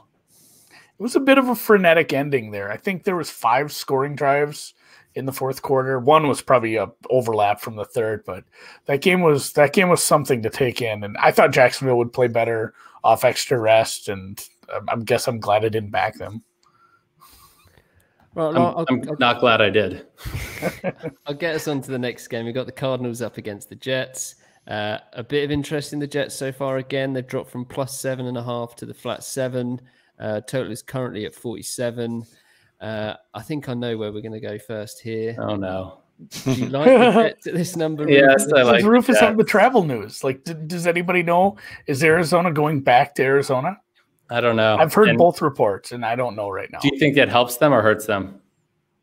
it was a bit of a frenetic ending there. I think there was five scoring drives in the fourth quarter. One was probably a overlap from the third, but that game was that game was something to take in. And I thought Jacksonville would play better off extra rest, and I guess I'm glad I didn't back them. Well, no, I'm, I'll, I'm I'll, not glad I did. I'll get us on to the next game. We've got the Cardinals up against the Jets. Uh, a bit of interest in the Jets so far. Again, they've dropped from plus seven and a half to the flat seven. Uh, total is currently at forty-seven. Uh, I think I know where we're going to go first here. Oh, no. Do you like to get to this number? Yes, Rufus? I like so Rufus on the travel news. Like, d does anybody know? Is Arizona going back to Arizona? I don't know. I've heard and both reports, and I don't know right now. Do you think that helps them or hurts them?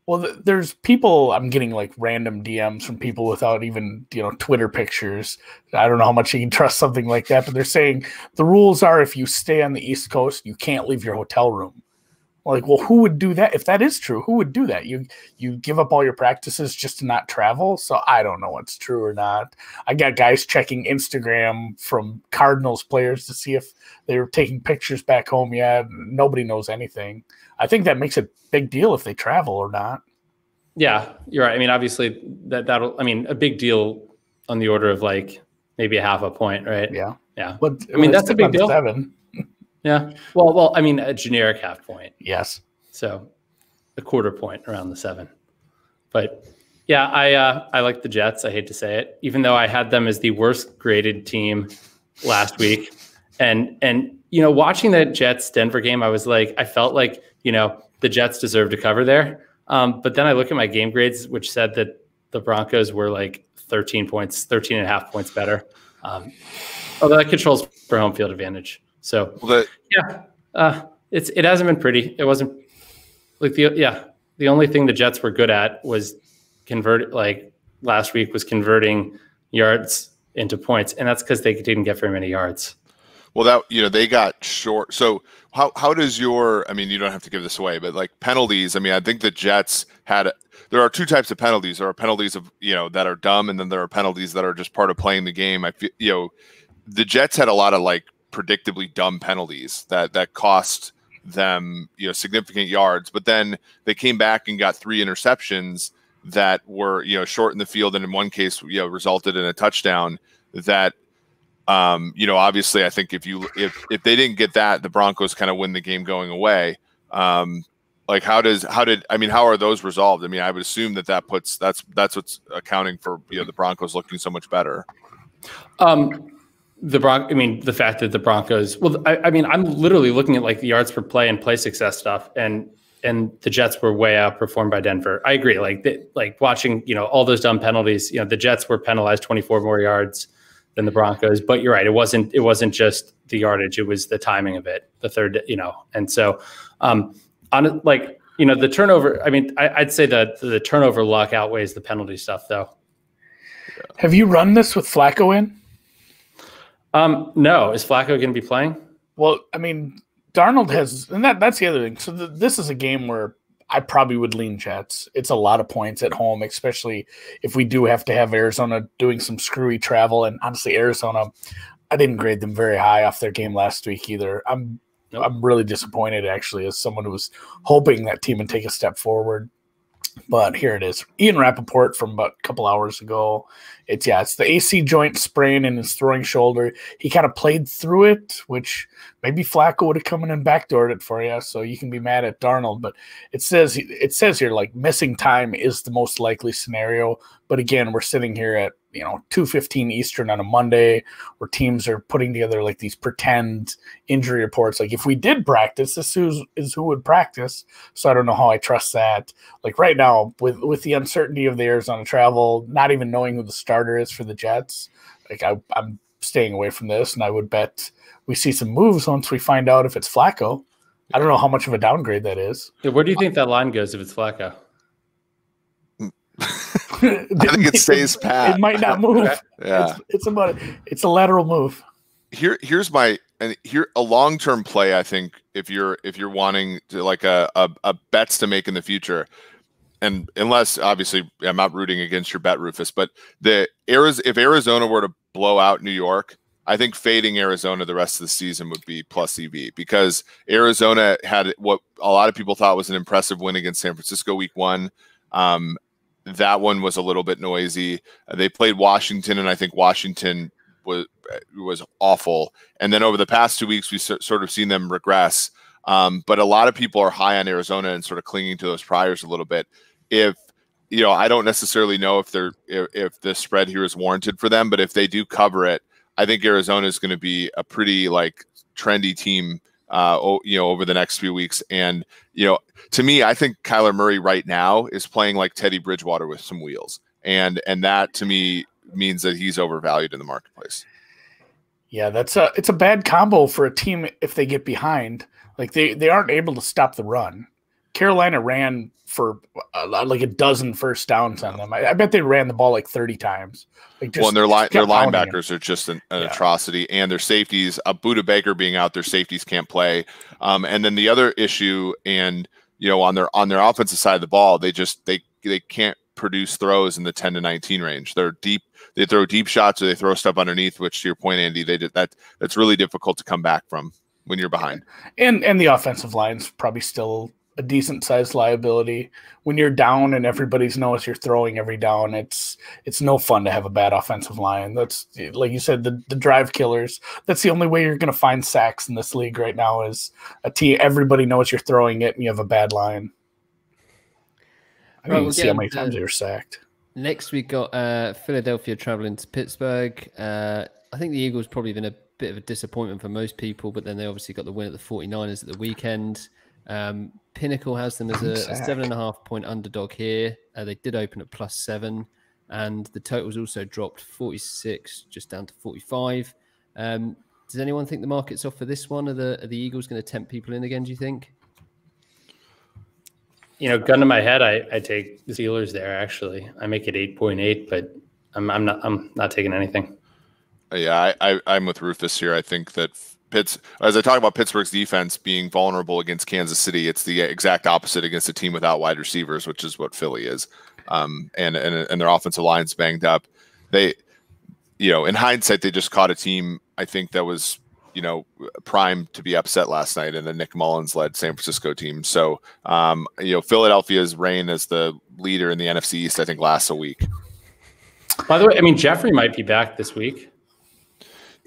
Well, th there's people, I'm getting like random D Ms from people without even, you know, Twitter pictures. I don't know how much you can trust something like that, but they're saying the rules are if you stay on the East Coast, you can't leave your hotel room. Like, well, who would do that? If that is true, who would do that? You you give up all your practices just to not travel? So I don't know what's true or not. I got guys checking Instagram from Cardinals players to see if they were taking pictures back home yet. Nobody knows anything. I think that makes a big deal if they travel or not. Yeah, you're right. I mean, obviously, that, that'll, I mean, a big deal on the order of like maybe a half a point, right? Yeah. Yeah. But I mean, that's a big deal. Seven. Yeah. Well, well, I mean, a generic half point. Yes. So a quarter point around the seven. But yeah, I uh, I like the Jets. I hate to say it, even though I had them as the worst graded team last week. And, and you know, watching that Jets-Denver game, I was like, I felt like, you know, the Jets deserved to cover there. Um, but then I look at my game grades, which said that the Broncos were like thirteen points, thirteen and a half points better. Um, although that controls for home field advantage. So well, the, yeah, uh, it's it hasn't been pretty. It wasn't like the yeah the only thing the Jets were good at was convert like last week was converting yards into points, and that's because they didn't get very many yards. Well, that you know they got short. So how how does your I mean you don't have to give this away, but like penalties. I mean I think the Jets had a, there are two types of penalties. There are penalties of you know that are dumb, and then there are penalties that are just part of playing the game. I feel you know the Jets had a lot of like. predictably dumb penalties that that cost them you know significant yards, but then they came back and got three interceptions that were you know short in the field, and in one case you know resulted in a touchdown. That um you know obviously I think if you if if they didn't get that, the Broncos kind of win the game going away. Um like how does how did I mean how are those resolved? I mean I would assume that that puts that's that's what's accounting for you know the Broncos looking so much better. um The Bron I mean, the fact that the Broncos. Well, I, I mean, I'm literally looking at like the yards per play and play success stuff, and and the Jets were way outperformed by Denver. I agree. Like, they, like watching, you know, all those dumb penalties. You know, the Jets were penalized twenty-four more yards than the Broncos. But you're right. It wasn't. It wasn't just the yardage. It was the timing of it. The third, you know, and so, um, on like you know the turnover. I mean, I, I'd say that the turnover luck outweighs the penalty stuff, though. Have you run this with Flacco in? Um, no. Is Flacco going to be playing? Well, I mean, Darnold has – and that, that's the other thing. So the, this is a game where I probably would lean Jets. It's a lot of points at home, especially if we do have to have Arizona doing some screwy travel. And honestly, Arizona, I didn't grade them very high off their game last week either. I'm, nope. I'm really disappointed, actually, as someone who was hoping that team would take a step forward. But here it is. Ian Rappaport from about a couple hours ago. It's, yeah, it's the A C joint sprain in his throwing shoulder. He kind of played through it, which maybe Flacco would have come in and backdoored it for you, so you can be mad at Darnold. But it says it says here, like, missing time is the most likely scenario. But, again, we're sitting here at, you know, two fifteen Eastern on a Monday, where teams are putting together like these pretend injury reports. Like, if we did practice, this is, is who would practice. So I don't know how I trust that. Like right now, with, with the uncertainty of the Arizona travel, not even knowing who the starter is for the Jets, like I, I'm staying away from this. And I would bet we see some moves once we find out if it's Flacco. I don't know how much of a downgrade that is. Yeah, where do you think that line goes if it's Flacco? I think it stays pat. It might not move. Yeah, it's, it's about it's a lateral move. Here, here's my and here a long term play. I think if you're if you're wanting to like a, a a bets to make in the future, and unless obviously I'm not rooting against your bet, Rufus, but the Arizona if Arizona were to blow out New York, I think fading Arizona the rest of the season would be plus E V, because Arizona had what a lot of people thought was an impressive win against San Francisco week one. Um, that one was a little bit noisy. Uh, they played Washington, and I think Washington was was awful. And then over the past two weeks, we've so, sort of seen them regress. Um, but a lot of people are high on Arizona and sort of clinging to those priors a little bit. If you know, I don't necessarily know if they're if, if the spread here is warranted for them, but if they do cover it, I think Arizona is going to be a pretty like trendy team, uh, o you know, over the next few weeks. And, you know, to me, I think Kyler Murray right now is playing like Teddy Bridgewater with some wheels. And, and that to me means that he's overvalued in the marketplace. Yeah, that's a, it's a bad combo for a team. If they get behind, like they, they aren't able to stop the run. Carolina ran for uh, like a dozen first downs on them. I, I bet they ran the ball like thirty times. Like just, well, and their line, their linebackers are just an, an yeah. atrocity, and their safeties, a Buda Baker being out, their safeties can't play. Um, and then the other issue, and you know, on their on their offensive side of the ball, they just they they can't produce throws in the ten to nineteen range. They're deep. They throw deep shots, or they throw stuff underneath. Which, to your point, Andy, they did that. That's really difficult to come back from when you're behind. And and the offensive line's probably still a decent sized liability. When you're down and everybody's knows you're throwing every down, it's it's no fun to have a bad offensive line. That's, like you said, the, the drive killers. That's the only way you're going to find sacks in this league right now, is a team everybody knows you're throwing it and you have a bad line. I don't right, we'll see how many times uh, you're sacked. Next we got uh, Philadelphia traveling to Pittsburgh. Uh, I think the Eagles probably been a bit of a disappointment for most people, but then they obviously got the win at the forty-niners at the weekend. Um, Pinnacle has them as a, a seven and a half point underdog here. Uh, they did open at plus seven, and the total's also dropped forty-six, just down to forty-five. Um, does anyone think the market's off for this one? Are the, are the Eagles going to tempt people in again, do you think? You know, gun to my head, I, I take the Steelers there, actually. I make it eight point eight, but I'm, I'm, not, I'm not taking anything. Yeah, I, I, I'm with Rufus here. I think that Pitts, as I talk about Pittsburgh's defense being vulnerable against Kansas City, it's the exact opposite against a team without wide receivers, which is what Philly is. Um, and, and and their offensive line's banged up. They, you know, in hindsight, they just caught a team, I think, that was, you know, primed to be upset last night, and the Nick Mullins-led San Francisco team. So, um, you know, Philadelphia's reign as the leader in the N F C East, I think, lasts a week. By the way, I mean, Jeffrey might be back this week.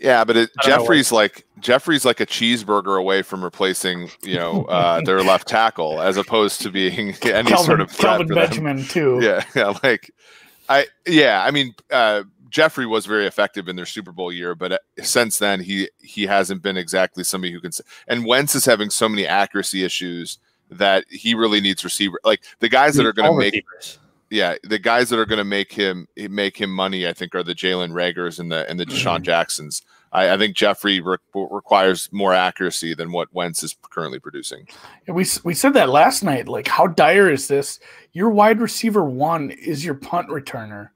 Yeah, but it, Jeffrey's like Jeffrey's like a cheeseburger away from replacing, you know, uh, their left tackle, as opposed to being any Calvin, sort of Calvin Benjamin too. Yeah, yeah, like I yeah, I mean, uh, Jeffrey was very effective in their Super Bowl year, but uh, since then he he hasn't been exactly somebody who can. And Wentz is having so many accuracy issues that he really needs receiver, like the guys that are going to make. Receivers. Yeah, the guys that are going to make him make him money, I think, are the Jalen Reagors and the and the Deshaun mm-hmm. Jacksons. I, I think Jeffrey re requires more accuracy than what Wentz is currently producing. And we we said that last night. Like, how dire is this? Your wide receiver one is your punt returner.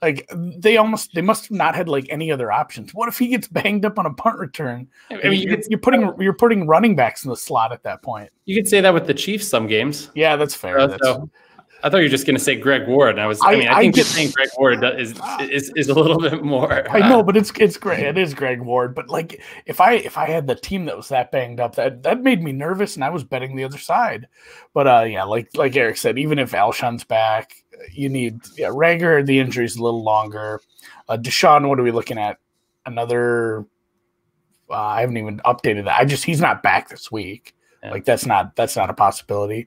Like, they almost they must have not had like any other options. What if he gets banged up on a punt return? I mean, I mean you you're, you're putting you're putting running backs in the slot at that point. You could say that with the Chiefs some games. Yeah, that's fair. Uh, that's, so. I thought you were just going to say Greg Ward. And I was, I, I mean, I, I think just saying Greg Ward is, is, is a little bit more. Uh, I know, but it's, it's great. It is Greg Ward. But like, if I, if I had the team that was that banged up, that, that made me nervous, and I was betting the other side. But uh, yeah, like, like Eric said, even if Alshon's back, you need yeah, Rager, the injury's a little longer. Uh, Deshaun, what are we looking at? Another, uh, I haven't even updated that. I just, he's not back this week. Yeah. Like that's not, that's not a possibility.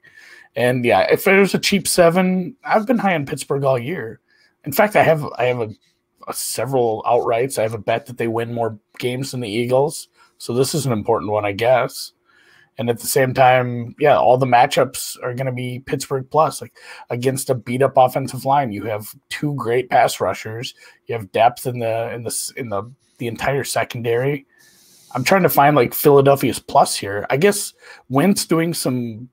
And yeah, if there's a cheap seven, I've been high on Pittsburgh all year. In fact, I have I have a uh, several outrights. I have a bet that they win more games than the Eagles. So this is an important one, I guess. And at the same time, yeah, all the matchups are going to be Pittsburgh plus. Like against a beat-up offensive line, you have two great pass rushers. You have depth in the in the in the the entire secondary. I'm trying to find like Philadelphia's plus here. I guess Wentz doing some,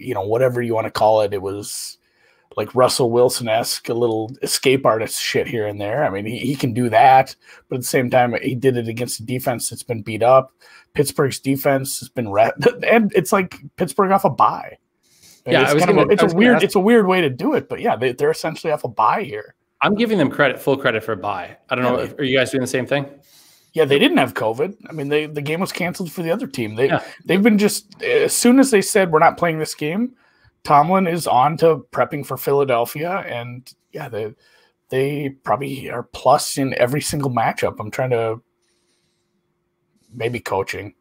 you know, whatever you want to call it. It was like Russell Wilson-esque, a little escape artist shit here and there. I mean, he, he can do that, but at the same time, he did it against a defense that's been beat up. Pittsburgh's defense has been rat, and it's like Pittsburgh off a bye. Yeah, it's, I was kind gonna, of, it's I was a weird, ask. It's a weird way to do it, but yeah, they, they're essentially off a bye here. I'm giving them credit, full credit for a bye. I don't yeah, know. If, are you guys doing the same thing? Yeah, they didn't have COVID. I mean, they the game was canceled for the other team. They yeah. they've been just as soon as they said we're not playing this game, Tomlin is on to prepping for Philadelphia, and yeah, they they probably are plus in every single matchup. I'm trying to. Maybe coaching.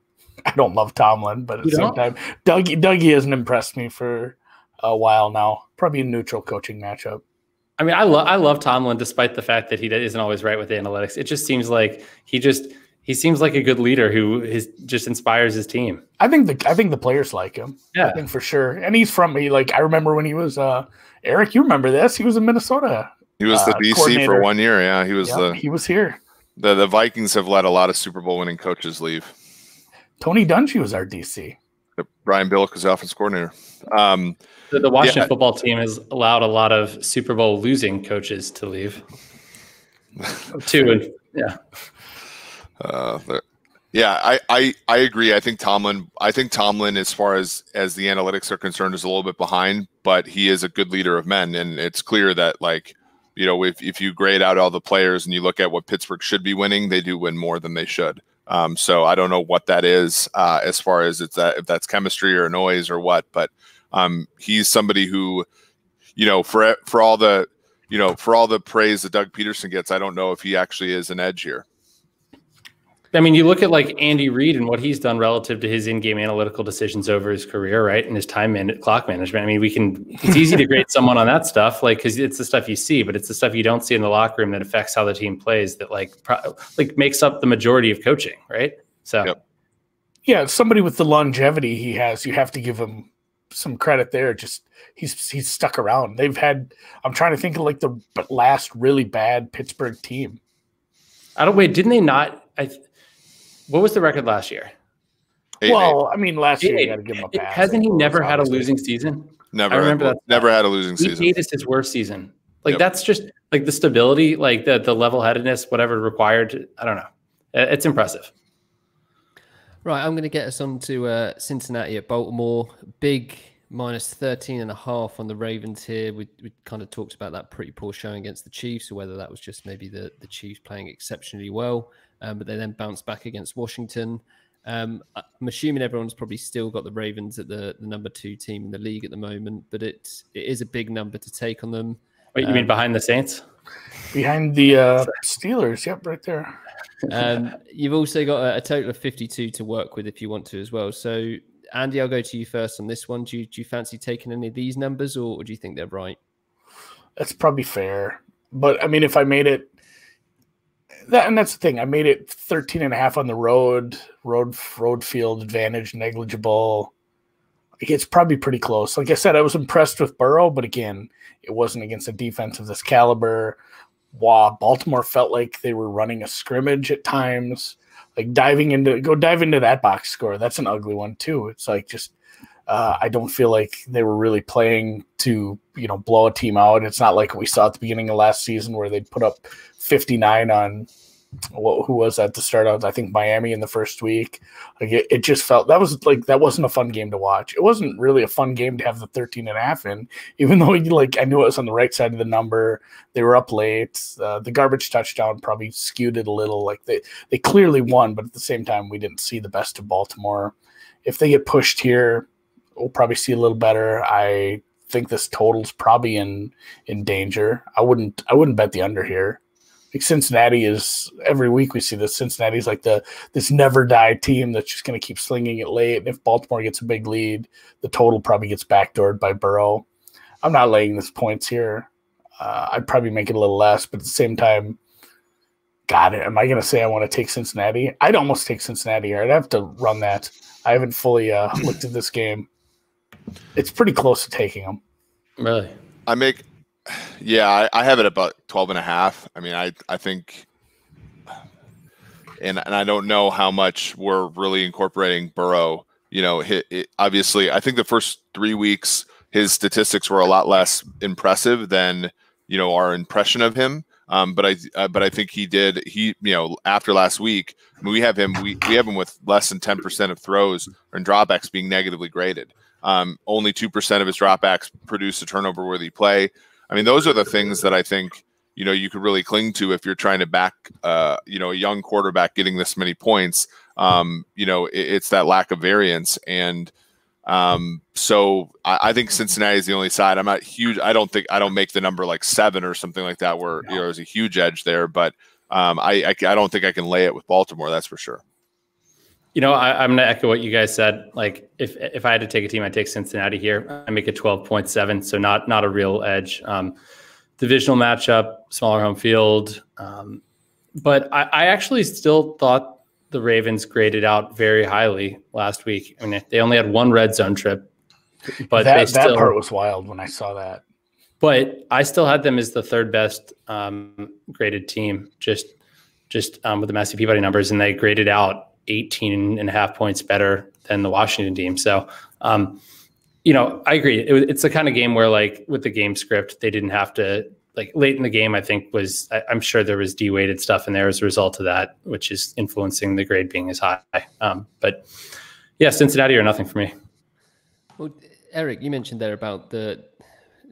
I don't love Tomlin, but at the same time, Dougie, Dougie hasn't impressed me for a while now. Probably a neutral coaching matchup. I mean, I love I love Tomlin, despite the fact that he isn't always right with the analytics. It just seems like he just he seems like a good leader who is just inspires his team. I think the I think the players like him. Yeah, I think for sure. And he's from me. Like I remember when he was uh, Eric. You remember this? He was in Minnesota. He was uh, the D C for one year. Yeah, he was. Yep, the he was here. The the Vikings have let a lot of Super Bowl winning coaches leave. Tony Dungy was our D C. Brian Billick was the offensive coordinator. Um, the, the Washington yeah. football team has allowed a lot of Super Bowl losing coaches to leave. Two and yeah, uh, yeah. I, I I agree. I think Tomlin. I think Tomlin, as far as as the analytics are concerned, is a little bit behind, but he is a good leader of men, and it's clear that like. You know, if, if you grade out all the players and you look at what Pittsburgh should be winning, they do win more than they should. Um, so I don't know what that is uh, as far as it's that, if that's chemistry or noise or what. But um, he's somebody who, you know, for for all the, you know, for all the praise that Doug Peterson gets, I don't know if he actually is an edge here. I mean, you look at like Andy Reid and what he's done relative to his in-game analytical decisions over his career, right? And his time and clock management. I mean, we can, it's easy to grade someone on that stuff, like, cause it's the stuff you see, but it's the stuff you don't see in the locker room that affects how the team plays that like, pro like makes up the majority of coaching. Right. So yep. yeah, somebody with the longevity he has, you have to give him some credit there. Just he's, he's stuck around. They've had, I'm trying to think of like the last really bad Pittsburgh team. I don't wait. Didn't they not, I What was the record last year? Eight, well, eight. I mean, last year eight, you got to give him a pass. Hasn't he never had a losing season? Never. I remember that. Never had a losing season. He is his worst season. Like yep. that's just like the stability, like the the level-headedness, whatever required. I don't know. It's impressive. Right, I'm going to get us on to uh, Cincinnati at Baltimore. Big minus thirteen and a half on the Ravens here. We we kind of talked about that pretty poor showing against the Chiefs, or whether that was just maybe the the Chiefs playing exceptionally well. Um, but they then bounced back against Washington. Um, I'm assuming everyone's probably still got the Ravens at the, the number two team in the league at the moment, but it's, it is a big number to take on them. Wait, you um, mean behind the Saints? Behind the uh, Steelers, yep, right there. Um, you've also got a, a total of fifty-two to work with if you want to as well. So, Andy, I'll go to you first on this one. Do you, do you fancy taking any of these numbers, or, or do you think they're right? That's probably fair. But, I mean, if I made it, That, and that's the thing. I made it thirteen and a half on the road, road, road field advantage, negligible. It's probably pretty close. Like I said, I was impressed with Burrow, but again, it wasn't against a defense of this caliber. Wow, Baltimore felt like they were running a scrimmage at times. Like diving into, go dive into that box score. That's an ugly one too. It's like just, uh, I don't feel like they were really playing to, you know, blow a team out. It's not like we saw at the beginning of last season where they'd put up fifty-nine on what, who was that to start out? I think Miami in the first week. Like it, it just felt that was like, that wasn't a fun game to watch. It wasn't really a fun game to have the thirteen and a half in, even though like I knew it was on the right side of the number. They were up late. Uh, the garbage touchdown probably skewed it a little. Like they, they clearly won, but at the same time, we didn't see the best of Baltimore. If they get pushed here, we'll probably see a little better. I think this total's probably in in danger. I wouldn't I wouldn't bet the under here. Like Cincinnati is every week we see this. Cincinnati's like the this never die team that's just going to keep slinging it late. And if Baltimore gets a big lead, the total probably gets backdoored by Burrow. I'm not laying this points here. Uh, I'd probably make it a little less, but at the same time, God, am I going to say I want to take Cincinnati? I'd almost take Cincinnati here. I'd have to run that. I haven't fully uh, looked at this game. It's pretty close to taking them. Really? I make – yeah, I, I have it about twelve and a half. I mean, I, I think – and and I don't know how much we're really incorporating Burrow. You know, it, it, obviously, I think the first three weeks, his statistics were a lot less impressive than, you know, our impression of him. Um, but I, uh, but I think he did. He, you know, after last week, I mean, we have him. We, we have him with less than ten percent of throws and drawbacks being negatively graded. Um, only two percent of his drawbacks produce a turnover-worthy play. I mean, those are the things that I think, you know, you could really cling to if you're trying to back, uh, you know, a young quarterback getting this many points. Um, you know, it, it's that lack of variance, and um, so I, I think Cincinnati is the only side. I'm not huge. I don't think I don't make the number like seven or something like that where no. you know, there's a huge edge there, but um, I, I, I don't think I can lay it with Baltimore. That's for sure. You know, I, I'm going to echo what you guys said. Like if, if I had to take a team, I'd take Cincinnati here. I make it twelve point seven. So not, not a real edge. Um, divisional matchup, smaller home field. Um, but I, I actually still thought the Ravens graded out very highly last week. I mean, they only had one red zone trip, but that, they still, that part was wild when I saw that. But I still had them as the third best um, graded team, just just um, with the Massey Peabody numbers, and they graded out eighteen and a half points better than the Washington team. So, um, you know, I agree. It, it's the kind of game where, like, with the game script, they didn't have to. Like late in the game, I think was I, I'm sure there was de-weighted stuff in there as a result of that, which is influencing the grade being as high. Um, but yeah, Cincinnati or nothing for me. Well, Eric, you mentioned there about the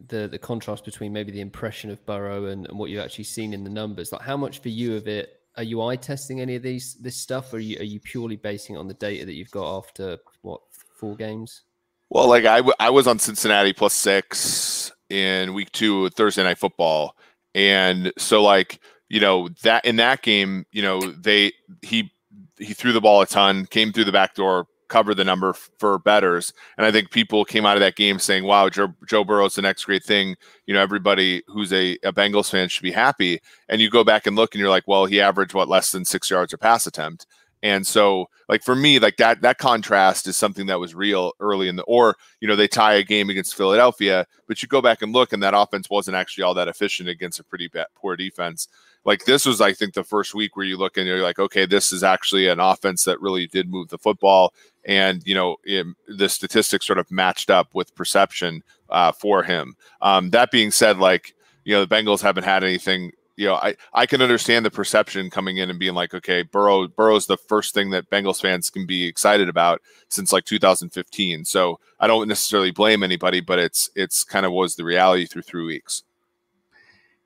the the contrast between maybe the impression of Burrow and, and what you've actually seen in the numbers. Like, how much for you of it are you eye testing any of these this stuff, or are you are you purely basing it on the data that you've got after what four games? Well, like I w I was on Cincinnati plus six in week two, Thursday Night Football. And so, like, you know, that in that game, you know, they, he, he threw the ball a ton, came through the back door, covered the number for bettors. And I think people came out of that game saying, wow, Joe, Joe Burrow's the next great thing. You know, everybody who's a, a Bengals fan should be happy. And you go back and look and you're like, well, he averaged what, less than six yards a pass attempt. And so, like, for me, like that that contrast is something that was real early in the, or, you know, they tie a game against Philadelphia, but you go back and look and that offense wasn't actually all that efficient against a pretty bad, poor defense. Like this was, I think, the first week where you look and you're like, okay, this is actually an offense that really did move the football. And, you know, it, the statistics sort of matched up with perception uh, for him. Um, that being said, like, you know, the Bengals haven't had anything. You know, I, I can understand the perception coming in and being like, okay, Burrow Burrow's the first thing that Bengals fans can be excited about since like two thousand fifteen. So I don't necessarily blame anybody, but it's it's kind of was the reality through three weeks.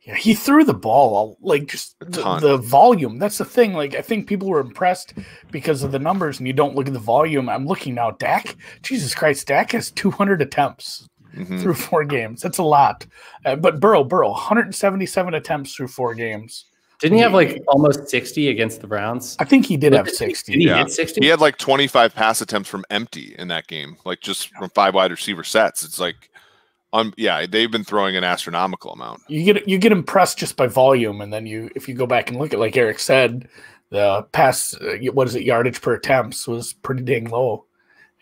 Yeah, he threw the ball like just the, the volume. That's the thing. Like I think people were impressed because of the numbers, and you don't look at the volume. I'm looking now. Dak, Jesus Christ, Dak has two hundred attempts. Mm-hmm. Through four games. That's a lot. Uh, but Burrow, Burrow, one hundred seventy-seven attempts through four games. Didn't he have like almost sixty against the Browns? I think he did have sixty. Did he yeah. hit sixty? He had like twenty-five pass attempts from empty in that game, like just from five wide receiver sets. It's like, um, yeah, they've been throwing an astronomical amount. You get you get impressed just by volume, and then you if you go back and look at, like Eric said, the pass, uh, what is it, yardage per attempts was pretty dang low.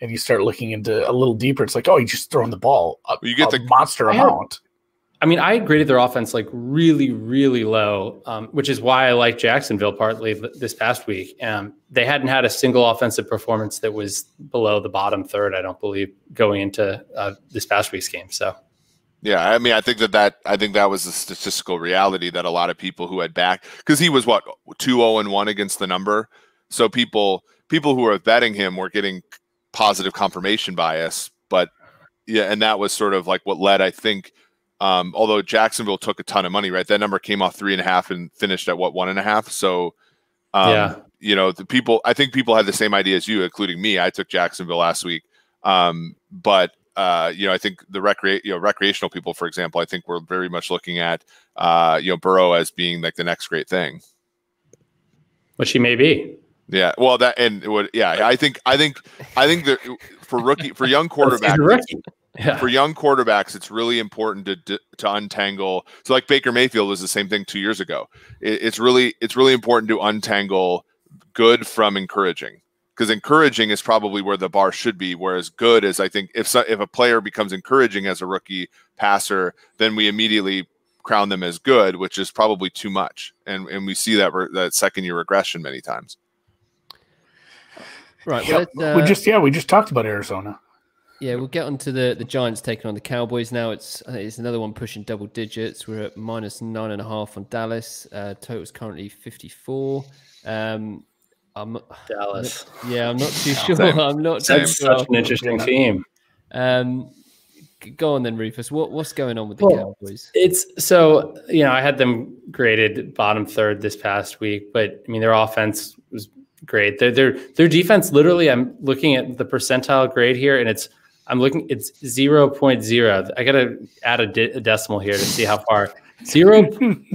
And you start looking into a little deeper, it's like, oh, you just throwing the ball. A, you get a the monster yeah. amount. I mean, I graded their offense like really, really low, um, which is why I like Jacksonville partly this past week. Um, they hadn't had a single offensive performance that was below the bottom third, I don't believe, going into uh, this past week's game. So, yeah, I mean, I think that that I think that was the statistical reality that a lot of people who had back because he was what two oh and one against the number, so people people who were betting him were getting positive confirmation bias, but yeah, and that was sort of like what led, I think, um, although Jacksonville took a ton of money, right? That number came off three and a half and finished at what, one and a half. So, um, yeah. you know, the people, I think people had the same idea as you, including me. I took Jacksonville last week. Um, but, uh, you know, I think the recre you know, recreational people, for example, I think we're very much looking at, uh, you know, Burrow as being like the next great thing. Which he may be. Yeah, well, that and it would, yeah, I think, I think, I think that for rookie, for young quarterbacks, Yeah. For young quarterbacks, it's really important to to untangle. So, like Baker Mayfield was the same thing two years ago. It, it's really it's really important to untangle good from encouraging, because encouraging is probably where the bar should be. Whereas good is, I think, if so, if a player becomes encouraging as a rookie passer, then we immediately crown them as good, which is probably too much. And and we see that re that second year regression many times. Right. Yep. But, uh... We just yeah we just talked about Arizona. Yeah, we'll get on to the, the Giants taking on the Cowboys now. It's it's another one pushing double digits. We're at minus nine and a half on Dallas. Uh, total's currently fifty-four. Um, I'm, Dallas. I'm not, yeah, I'm not too sure. Same. I'm not Same. too Such sure. Such an interesting team. Um, go on then, Rufus. What what's going on with the well, Cowboys? It's so you know I had them graded bottom third this past week, but I mean their offense was great. Their their their defense literally. I'm looking at the percentile grade here, and it's. I'm looking, it's zero point zero. I got to add a, de a decimal here to see how far. Zero,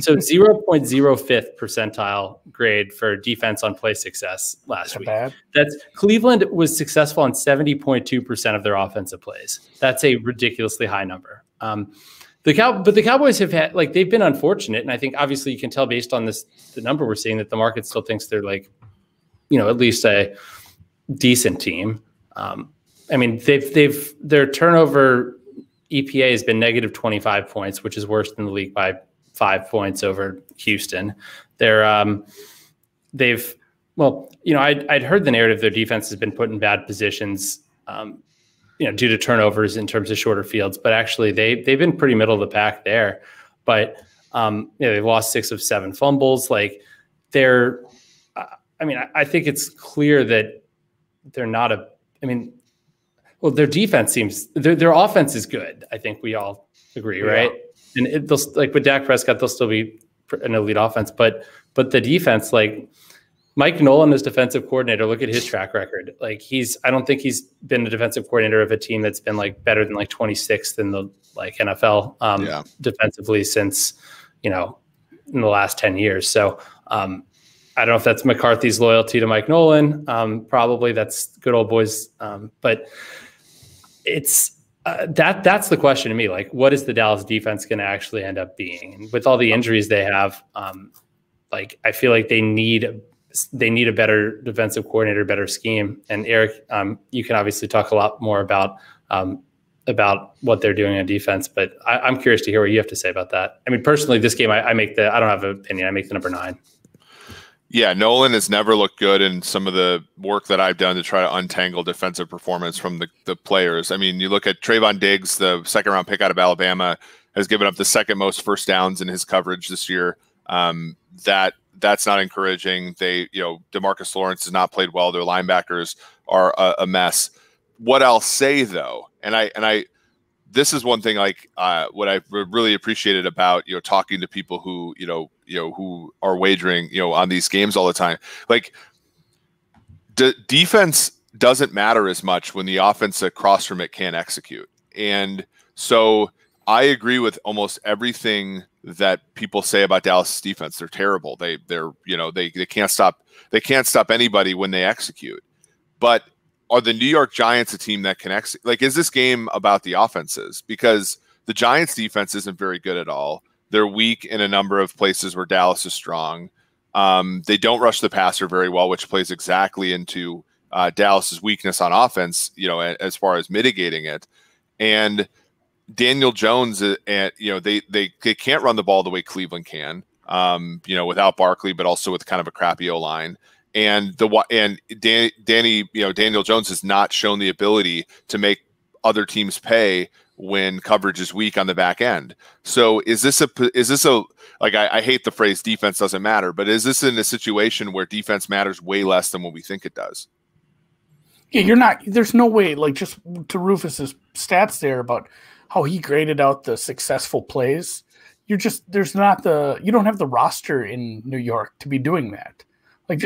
so zero point zero five percentile grade for defense on play success last week. Bad. That's Cleveland was successful on seventy point two percent of their offensive plays. That's a ridiculously high number. Um, the cow, But the Cowboys have had, like, they've been unfortunate. And I think obviously you can tell based on this, the number we're seeing that the market still thinks they're like, you know, at least a decent team. Um, I mean, they've they've their turnover E P A has been negative twenty-five points, which is worse than the league by five points over Houston. They're um, they've well, you know, I'd I'd heard the narrative their defense has been put in bad positions, um, you know, due to turnovers in terms of shorter fields, but actually they they've been pretty middle of the pack there. But um, you know, they've lost six of seven fumbles. Like they're, I mean, I, I think it's clear that they're not a, I mean. Well, their defense seems their their offense is good. I think we all agree, right? Yeah. And it, they'll, like with Dak Prescott, they'll still be an elite offense, but but the defense, like Mike Nolan, as defensive coordinator, look at his track record. Like he's, I don't think he's been the defensive coordinator of a team that's been like better than like twenty-sixth in the like N F L um, yeah. defensively since you know in the last ten years. So um, I don't know if that's McCarthy's loyalty to Mike Nolan. Um, probably that's good old boys, um, but. It's uh, that that's the question to me. Like, what is the Dallas defense going to actually end up being? And with all the injuries they have, um, like I feel like they need they need a better defensive coordinator, better scheme. And Eric, um, you can obviously talk a lot more about um, about what they're doing on defense. But I, I'm curious to hear what you have to say about that. I mean, personally, this game I, I make the I don't have an opinion. I make the number nine. Yeah, Nolan has never looked good in some of the work that I've done to try to untangle defensive performance from the, the players. I mean, you look at Trayvon Diggs, the second-round pick out of Alabama, has given up the second most first downs in his coverage this year. Um, that that's not encouraging. They, you know, DeMarcus Lawrence has not played well. Their linebackers are a, a mess. What I'll say though, and I and I, this is one thing like uh, what I really appreciated about you know talking to people who you know. you know, who are wagering, you know, on these games all the time. Like de defense doesn't matter as much when the offense across from it can't execute. And so I agree with almost everything that people say about Dallas' defense. They're terrible. They, they're, you know, they, they can't stop, they can't stop anybody when they execute. But are the New York Giants a team that can execute? Like, is this game about the offenses? Because the Giants defense isn't very good at all. They're weak in a number of places where Dallas is strong. Um, they don't rush the passer very well, which plays exactly into uh, Dallas's weakness on offense, you know, as far as mitigating it. And Daniel Jones, uh, and you know, they they they can't run the ball the way Cleveland can, um, you know, without Barkley, but also with kind of a crappy O line. And the and Dan, Danny, you know, Daniel Jones has not shown the ability to make other teams pay when coverage is weak on the back end. So is this a, is this a, like, I, I hate the phrase defense doesn't matter, but is this in a situation where defense matters way less than what we think it does? Yeah, you're not, there's no way, like just to Rufus's stats there about how he graded out the successful plays. You're just, there's not the, you don't have the roster in New York to be doing that. Like,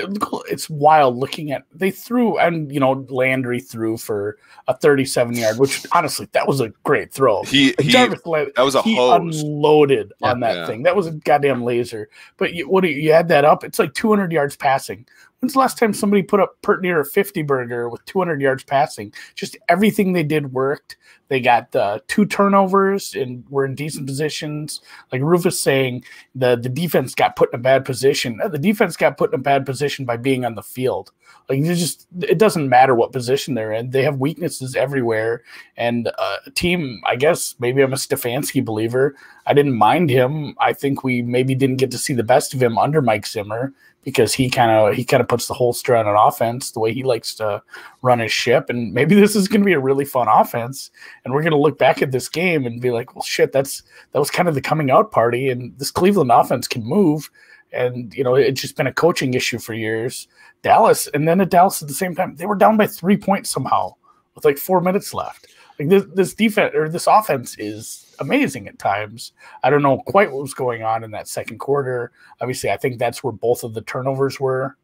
it's wild looking at, they threw, and, you know, Landry threw for a thirty-seven yard, which honestly, that was a great throw. He, he Jarvis, that was a he hose. unloaded yeah, on that yeah. thing. That was a goddamn laser. But you, what do you, you add that up? It's like two hundred yards passing, When's the last time somebody put up pert near a fifty burger with two hundred yards passing? Just everything they did worked. They got uh, two turnovers and were in decent positions. Like Rufus saying, the, the defense got put in a bad position. The defense got put in a bad position by being on the field. Like you just, it doesn't matter what position they're in. They have weaknesses everywhere. And uh, a team, I guess, maybe I'm a Stefanski believer. I didn't mind him. I think we maybe didn't get to see the best of him under Mike Zimmer, because he kind of he kind of puts the holster on an offense the way he likes to run his ship. And maybe this is going to be a really fun offense, and we're going to look back at this game and be like, well, shit, that's that was kind of the coming out party, and this Cleveland offense can move. And, you know, it's just been a coaching issue for years. Dallas, and then at Dallas at the same time, they were down by three points somehow with like four minutes left. Like this, this defense or this offense is amazing at times. I don't know quite what was going on in that second quarter. Obviously, I think that's where both of the turnovers were.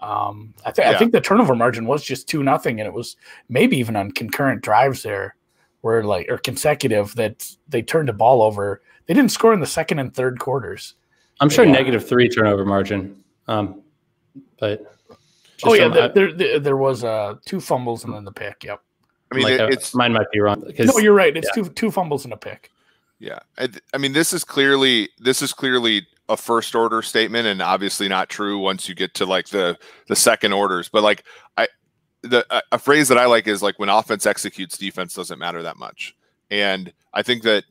Um, I, th yeah. I think the turnover margin was just two nothing, and it was maybe even on concurrent drives there, where like or consecutive that they turned the ball over. They didn't score in the second and third quarters. I'm sure negative three turnover margin, um, but oh yeah, the, I, there, there there was uh, two fumbles and then the pick. Yep. I mean, like it, it's mine might be wrong. No, you're right. It's yeah. two two fumbles and a pick. Yeah, I, I mean, this is clearly this is clearly a first order statement, and obviously not true once you get to like the the second orders. But like I, the a phrase that I like is like when offense executes, defense doesn't matter that much. And I think that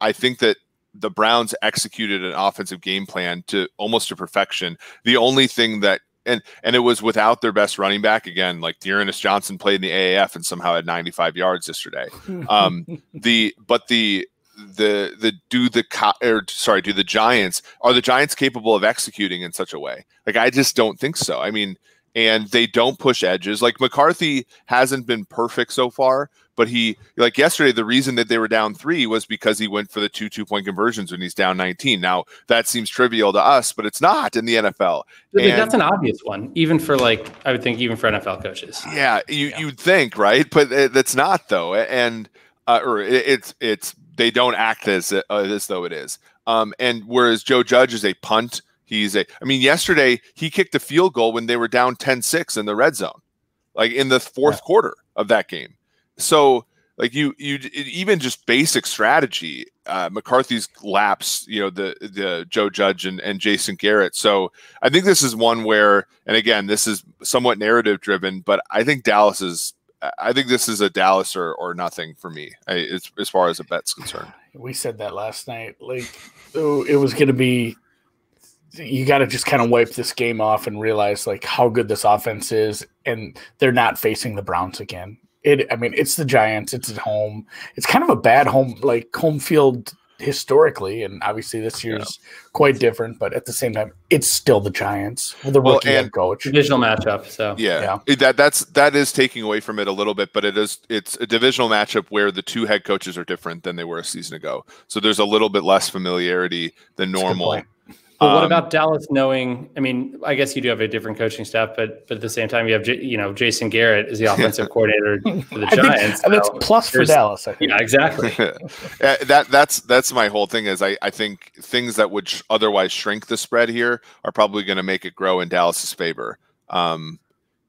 I think that the Browns executed an offensive game plan to almost to perfection. The only thing that And and it was without their best running back again. Like Dearness Johnson played in the A A F and somehow had ninety-five yards yesterday. Um, the but the the the do the or sorry do the Giants are the Giants capable of executing in such a way? Like I just don't think so. I mean, and they don't push edges. Like McCarthy hasn't been perfect so far, but he like yesterday the reason that they were down three was because he went for the two two point conversions when he's down nineteen. Now that seems trivial to us, but it's not in the N F L. And that's an obvious one, even for like I would think even for N F L coaches. Yeah, you yeah. you'd think, right? But it, that's not though, and uh, or it, it's it's they don't act as uh, as though it is. Um, and whereas Joe Judge is a punt. He's a, I mean, yesterday he kicked a field goal when they were down ten six in the red zone, like in the fourth yeah. quarter of that game. So like you, you, even just basic strategy, uh, McCarthy's laps, you know, the, the Joe Judge and, and Jason Garrett. So I think this is one where, and again, this is somewhat narrative driven, but I think Dallas is, I think this is a Dallas or, or nothing for me I, it's, as far as a bet's concerned. We said that last night, like it was going to be, you got to just kind of wipe this game off and realize like how good this offense is. And they're not facing the Browns again. It, I mean, it's the Giants, it's at home. It's kind of a bad home, like home field historically. And obviously this year's yeah. quite different, but at the same time, it's still the Giants with a well, rookie head coach. Divisional matchup. So yeah, yeah. that that's, that is taking away from it a little bit, but it is, it's a divisional matchup where the two head coaches are different than they were a season ago. So there's a little bit less familiarity than normal. But what about Dallas knowing, I mean, I guess you do have a different coaching staff, but but at the same time, you have, J, you know, Jason Garrett is the offensive coordinator for the Giants. Think, that's plus for Dallas, I think. Yeah, exactly. yeah, that, that's, that's my whole thing is I, I think things that would sh otherwise shrink the spread here are probably going to make it grow in Dallas's favor. Um,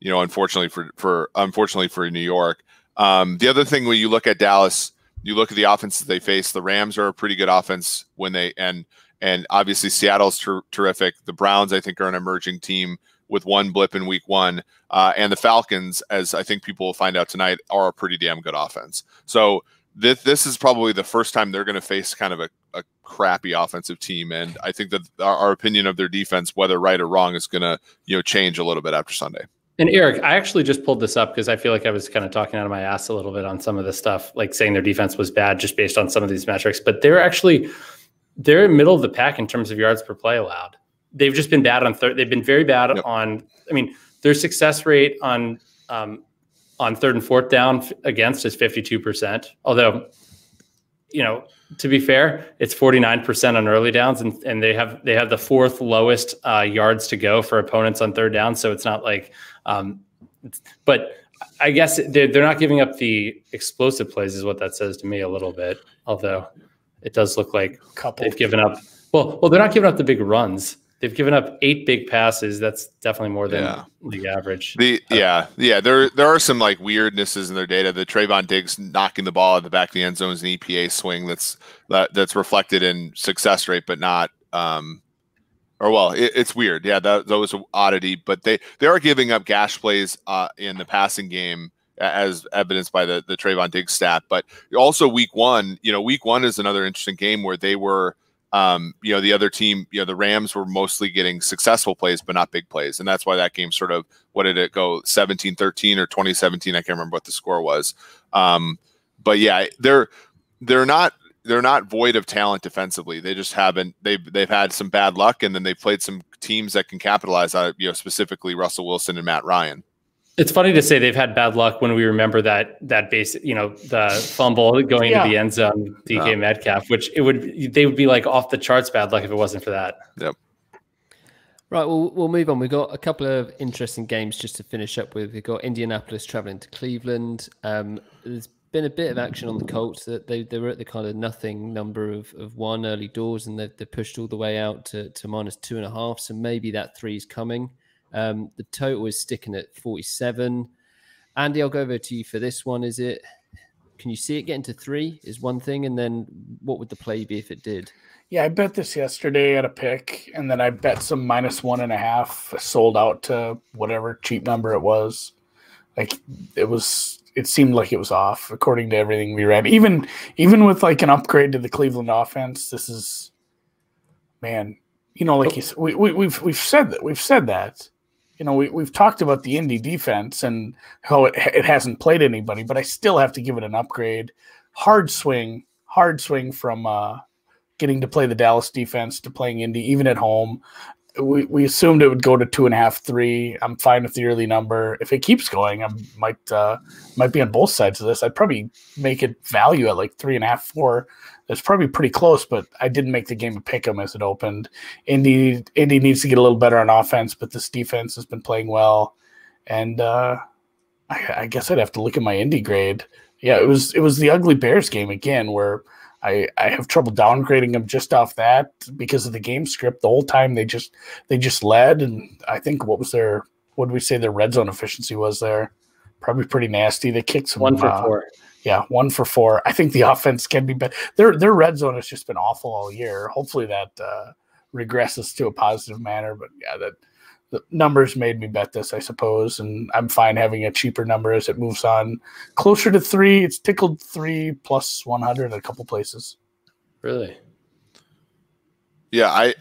you know, unfortunately for, for, unfortunately for New York. Um, the other thing when you look at Dallas, you look at the offenses they face, the Rams are a pretty good offense when they, and, And obviously Seattle's ter terrific. The Browns, I think, are an emerging team with one blip in week one. Uh, and the Falcons, as I think people will find out tonight, are a pretty damn good offense. So this, this is probably the first time they're going to face kind of a, a crappy offensive team. And I think that our, our opinion of their defense, whether right or wrong, is going to you know change a little bit after Sunday. And Eric, I actually just pulled this up because I feel like I was kind of talking out of my ass a little bit on some of this stuff, like saying their defense was bad just based on some of these metrics. But they're actually... they're middle of the pack in terms of yards per play allowed. They've just been bad on third. They've been very bad yep. on. I mean, their success rate on um, on third and fourth down against is fifty-two percent. Although, you know, to be fair, it's forty-nine percent on early downs, and and they have they have the fourth lowest uh, yards to go for opponents on third down. So it's not like, um, it's, but I guess they're they're not giving up the explosive plays, is what that says to me a little bit. Although. It does look like Couple. they've given up. Well, well, they're not giving up the big runs. They've given up eight big passes. That's definitely more than yeah. league average. The, uh, yeah, yeah. There, there are some like weirdnesses in their data. The Trayvon Diggs knocking the ball at the back of the end zone is an E P A swing that's that, that's reflected in success rate, but not. Um, or well, it, it's weird. Yeah, that, that was an oddity. But they they are giving up gash plays uh, in the passing game, as evidenced by the the Trayvon Diggs stat. But also week one, you know, week one is another interesting game where they were. Um, you know, the other team, you know, the Rams were mostly getting successful plays, but not big plays. And that's why that game sort of, what did it go? seventeen thirteen or twenty seventeen. I can't remember what the score was. Um, but yeah, they're, they're not, they're not void of talent defensively. They just haven't, they've, they've had some bad luck, and then they played some teams that can capitalize on it, you know, specifically Russell Wilson and Matt Ryan. It's funny to say they've had bad luck when we remember that that base, you know, the fumble going yeah. into the end zone, D K oh. Metcalf, which it would they would be like off the charts bad luck if it wasn't for that. Yep. Right, well, we'll move on. We've got a couple of interesting games just to finish up with. We've got Indianapolis traveling to Cleveland. Um, there's been a bit of action on the Colts that they they were at the kind of nothing number of of one early doors, and they're, they're pushed all the way out to to minus two and a half. So maybe that three is coming. Um, the total is sticking at forty-seven. Andy, I'll go over to you for this one. Is it? Can you see it getting to three? Is one thing, and then what would the play be if it did? Yeah, I bet this yesterday at a pick, and then I bet some minus one and a half sold out to whatever cheap number it was. Like it was, it seemed like it was off according to everything we read. Even even with like an upgrade to the Cleveland offense, this is, man, you know, like you, we we we've we've said that we've said that. You know, we, we've talked about the Indy defense and how it, it hasn't played anybody, but I still have to give it an upgrade. Hard swing, hard swing from uh, getting to play the Dallas defense to playing Indy, even at home. We, we assumed it would go to two and a half, three. I'm fine with the early number. If it keeps going, I might uh, might be on both sides of this. I'd probably make it value at like three and a half, four. It's probably pretty close, but I didn't make the game to pick them as it opened. Indy, Indy needs to get a little better on offense, but this defense has been playing well. And uh, I, I guess I'd have to look at my Indy grade. Yeah, it was it was the ugly Bears game again, where I, I have trouble downgrading them just off that because of the game script. The whole time they just they just led, and I think what was their what did we say their red zone efficiency was there? Probably pretty nasty. They kicked some one for uh, four. Yeah, one for four. I think the offense can be better. Their their red zone has just been awful all year. Hopefully that uh, regresses to a positive manner. But yeah, that the numbers made me bet this, I suppose, and I'm fine having a cheaper number as it moves on closer to three. It's tickled three plus one hundred in a couple places. Really? Yeah, I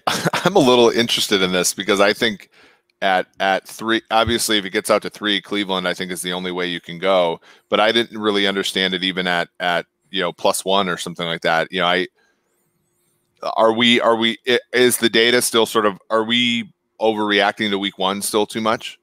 I'm a little interested in this because I think. At at three, obviously, if it gets out to three, Cleveland, I think, is the only way you can go. But I didn't really understand it even at at you know plus one or something like that. You know, I are we are we is the data still sort of are we overreacting to week one still too much?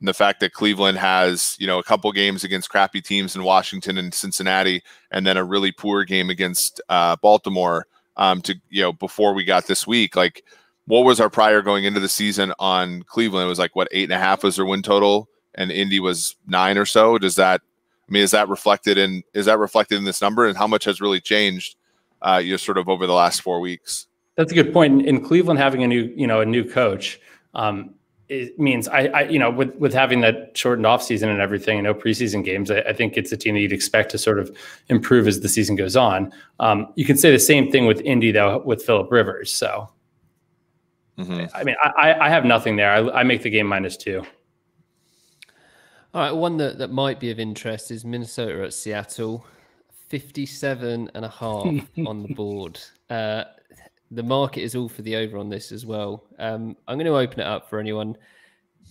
And the fact that Cleveland has you know a couple games against crappy teams in Washington and Cincinnati, and then a really poor game against uh, Baltimore um, to you know before we got this week, like. What was our prior going into the season on Cleveland? It was like, what, eight and a half was their win total, and Indy was nine or so. Does that, I mean, is that reflected in, is that reflected in this number, and how much has really changed, uh, you know, sort of over the last four weeks? That's a good point. In Cleveland having a new, you know, a new coach, um, it means I, I, you know, with, with having that shortened off season and everything and no preseason games, I, I think it's a team that you'd expect to sort of improve as the season goes on. Um, you can say the same thing with Indy though, with Phillip Rivers. So, Mm-hmm. I mean, I, I have nothing there. I, I make the game minus two. All right. One that, that might be of interest is Minnesota at Seattle, fifty-seven and a half on the board. Uh, the market is all for the over on this as well. Um, I'm going to open it up for anyone.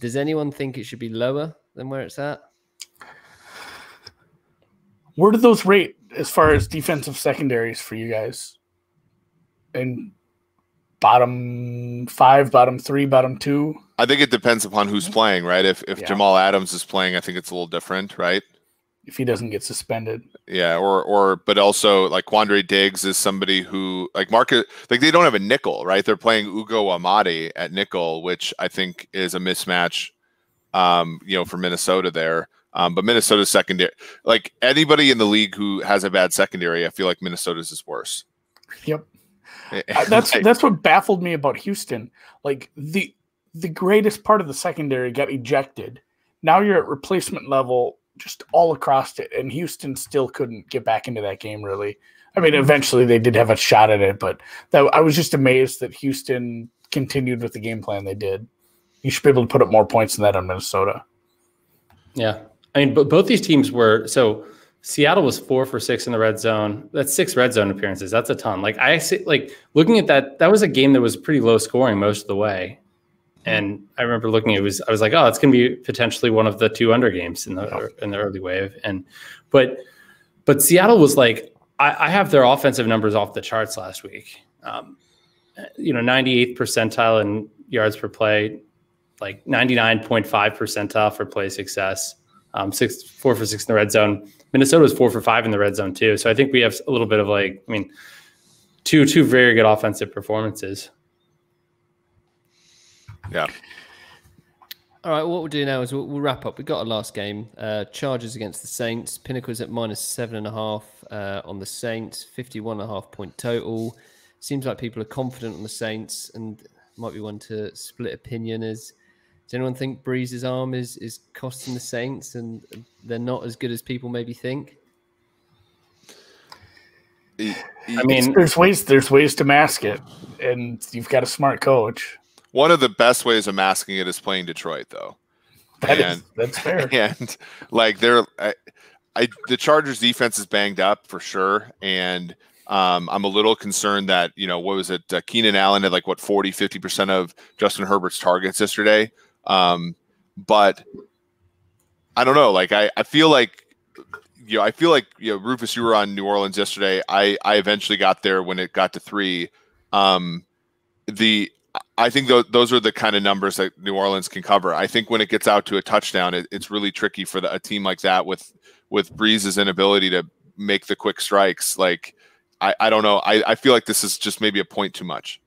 Does anyone think it should be lower than where it's at? Where do those rate as far as defensive secondaries for you guys? And bottom five, bottom three, bottom two. I think it depends upon who's playing, right? If if yeah. Jamal Adams is playing, I think it's a little different, right? If he doesn't get suspended. Yeah, or or but also like Quandre Diggs is somebody who like market like they don't have a nickel, right? They're playing Ugo Amadi at nickel, which I think is a mismatch um, you know, for Minnesota there. Um, but Minnesota's secondary, like anybody in the league who has a bad secondary, I feel like Minnesota's is worse. Yep. That's like, that's what baffled me about Houston. Like the the greatest part of the secondary got ejected. Now you're at replacement level just all across it, and Houston still couldn't get back into that game really. I mean, eventually they did have a shot at it, but that, I was just amazed that Houston continued with the game plan they did. You should be able to put up more points than that on Minnesota. Yeah. I mean, but both these teams were – so Seattle was four for six in the red zone. That's six red zone appearances. That's a ton. Like, I see, like looking at that, that was a game that was pretty low scoring most of the way. And I remember looking, it was, I was like, oh, it's going to be potentially one of the two under games in the, yeah. in the early wave. And, but, but Seattle was like, I, I have their offensive numbers off the charts last week. Um, you know, ninety-eighth percentile in yards per play, like ninety-nine point five percentile for play success. Um, six, four for six in the red zone. Minnesota was four for five in the red zone too. So I think we have a little bit of like, I mean, two, two very good offensive performances. Yeah. All right, what we'll do now is we'll, we'll wrap up. We've got our last game. Uh, Chargers against the Saints. Pinnacle's at minus seven and a half uh, on the Saints. fifty-one and a half point total. Seems like people are confident on the Saints and might be one to split opinion. Is, does anyone think Breeze's arm is, is costing the Saints and they're not as good as people maybe think? I mean, there's ways, there's ways to mask it, and you've got a smart coach. One of the best ways of masking it is playing Detroit, though. That and, is, that's fair. And like they're, I, I, the Chargers' defense is banged up for sure, and um, I'm a little concerned that you know what was it? Uh, Keenan Allen had like what forty, fifty percent of Justin Herbert's targets yesterday, um, but I don't know. Like I, I feel like. You know, I feel like you know, Rufus, you were on New Orleans yesterday. I, I eventually got there when it got to three. Um, the I think th those are the kind of numbers that New Orleans can cover. I think when it gets out to a touchdown, it, it's really tricky for the, a team like that with with Breeze's inability to make the quick strikes. Like I, I don't know. I, I feel like this is just maybe a point too much.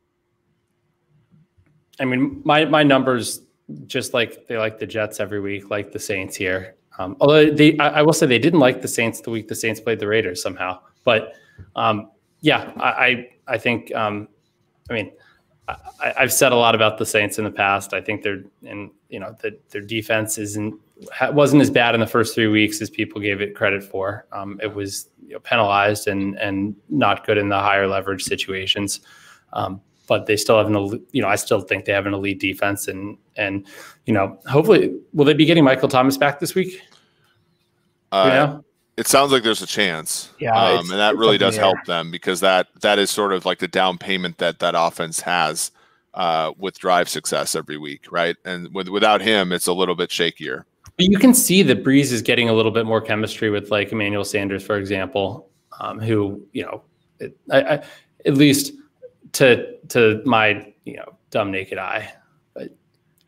I mean, my my numbers just like they like the Jets every week, like the Saints here. Um, although they, I, I will say they didn't like the Saints the week the Saints played the Raiders somehow. But um, yeah, I I, I think um, I mean I, I've said a lot about the Saints in the past. I think they're and you know that their defense isn't wasn't as bad in the first three weeks as people gave it credit for. Um, it was you know, penalized and and not good in the higher leverage situations. Um, But they still have an, you know, I still think they have an elite defense, and and you know, hopefully, will they be getting Michael Thomas back this week? Uh, you know? It sounds like there's a chance, yeah, um, and that really does help them because that that is sort of like the down payment that that offense has uh, with drive success every week, right? And with, without him, it's a little bit shakier. But you can see that Breeze is getting a little bit more chemistry with like Emmanuel Sanders, for example, um, who you know, it, I, I, at least. To to my you know dumb naked eye, but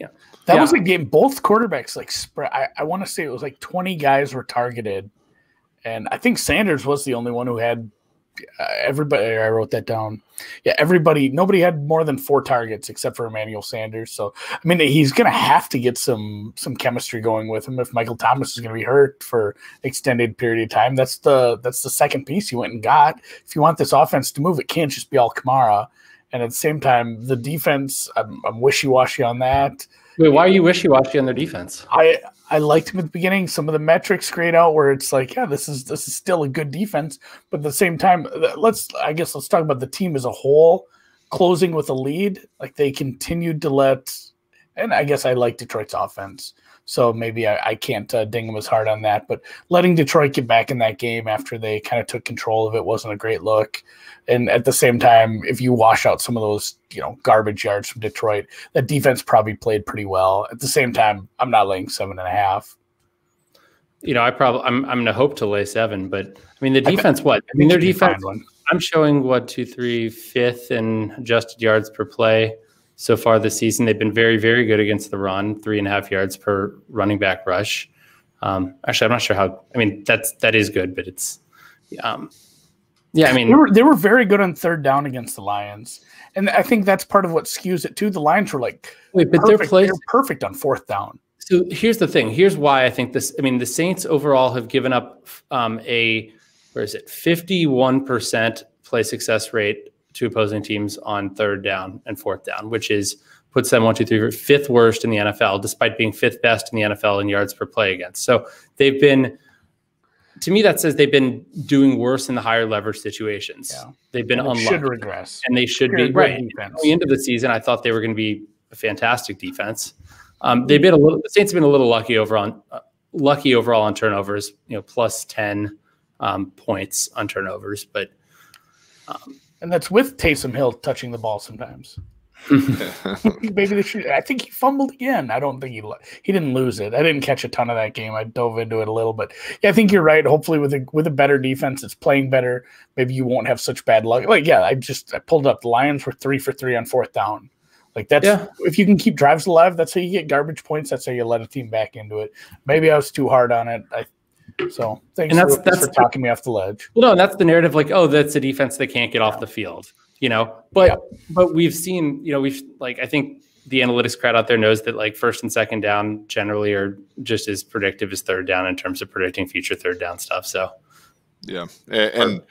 yeah, that yeah. was a game. Both quarterbacks like spread. I, I want to say it was like twenty guys were targeted, and I think Sanders was the only one who had uh, everybody. I wrote that down. Yeah, everybody. Nobody had more than four targets except for Emmanuel Sanders. So I mean, he's gonna have to get some some chemistry going with him if Michael Thomas is gonna be hurt for an extended period of time. That's the that's the second piece you went and got. If you want this offense to move, it can't just be all Kamara. And at the same time, the defense, I'm, I'm wishy-washy on that. Wait, why are you wishy-washy on their defense? I, I liked him at the beginning. Some of the metrics grayed out where it's like, yeah, this is this is still a good defense. But at the same time, let's I guess let's talk about the team as a whole. Closing with a lead, like they continued to let – and I guess I like Detroit's offense, so maybe I, I can't uh, ding them as hard on that. But letting Detroit get back in that game after they kind of took control of it wasn't a great look. And at the same time, if you wash out some of those, you know, garbage yards from Detroit, that defense probably played pretty well. At the same time, I'm not laying seven and a half. You know, I probably I'm I'm gonna hope to lay seven, but I mean the defense. I what I mean, their defense. I'm showing what two, three, fifth in adjusted yards per play so far this season. They've been very, very good against the run, three and a half yards per running back rush. Um, actually, I'm not sure how. I mean, that's that is good, but it's. Um, Yeah, I mean they were, they were very good on third down against the Lions, and I think that's part of what skews it too. The Lions were like, wait, but perfect. They're, play they're perfect on fourth down. So here's the thing. Here's why I think this. I mean, the Saints overall have given up um, a where is it fifty-one percent play success rate to opposing teams on third down and fourth down, which is puts them one, two, three, fifth worst in the N F L, despite being fifth best in the N F L in yards per play against. So they've been, to me, that says they've been doing worse in the higher leverage situations. Yeah. They've been unlucky. Should regress, and they should They're be right. Defense. At the end of the season, I thought they were going to be a fantastic defense. Um, they've been a little. The Saints have been a little lucky over on uh, lucky overall on turnovers. You know, plus ten um, points on turnovers, but um, and that's with Taysom Hill touching the ball sometimes. Maybe they should. I think he fumbled again. I don't think he he didn't lose it. I didn't catch a ton of that game. I dove into it a little, but yeah, I think you're right. Hopefully, with a with a better defense, it's playing better. Maybe you won't have such bad luck. Like yeah, I just I pulled up. The Lions were three for three on fourth down. Like that's yeah. If you can keep drives alive, that's how you get garbage points. That's how you let a team back into it. Maybe I was too hard on it. I. So thanks and that's, for, that's for talking the, me off the ledge. Well, no, that's the narrative. Like, oh, that's a defense that can't get yeah. off the field. You know, but yeah. but we've seen, you know, we've like I think the analytics crowd out there knows that like first and second down generally are just as predictive as third down in terms of predicting future third down stuff. So, yeah, and, and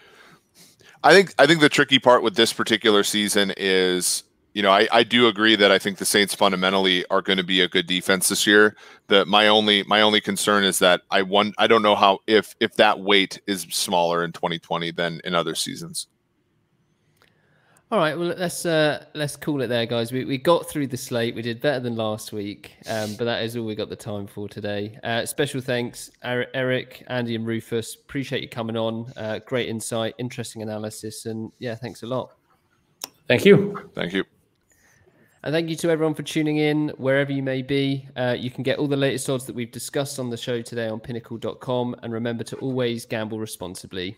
I think I think the tricky part with this particular season is, you know, I, I do agree that I think the Saints fundamentally are going to be a good defense this year. That my only my only concern is that I won, I don't know how if if that weight is smaller in twenty twenty than in other seasons. All right, well, let's uh, let's call it there, guys. We we got through the slate. We did better than last week, um, but that is all we got the time for today. Uh, special thanks, Eric, Andy, and Rufus. Appreciate you coming on. Uh, great insight, interesting analysis, and yeah, thanks a lot. Thank you. Thank you. And thank you to everyone for tuning in, wherever you may be. Uh, you can get all the latest odds that we've discussed on the show today on pinnacle dot com, and remember to always gamble responsibly.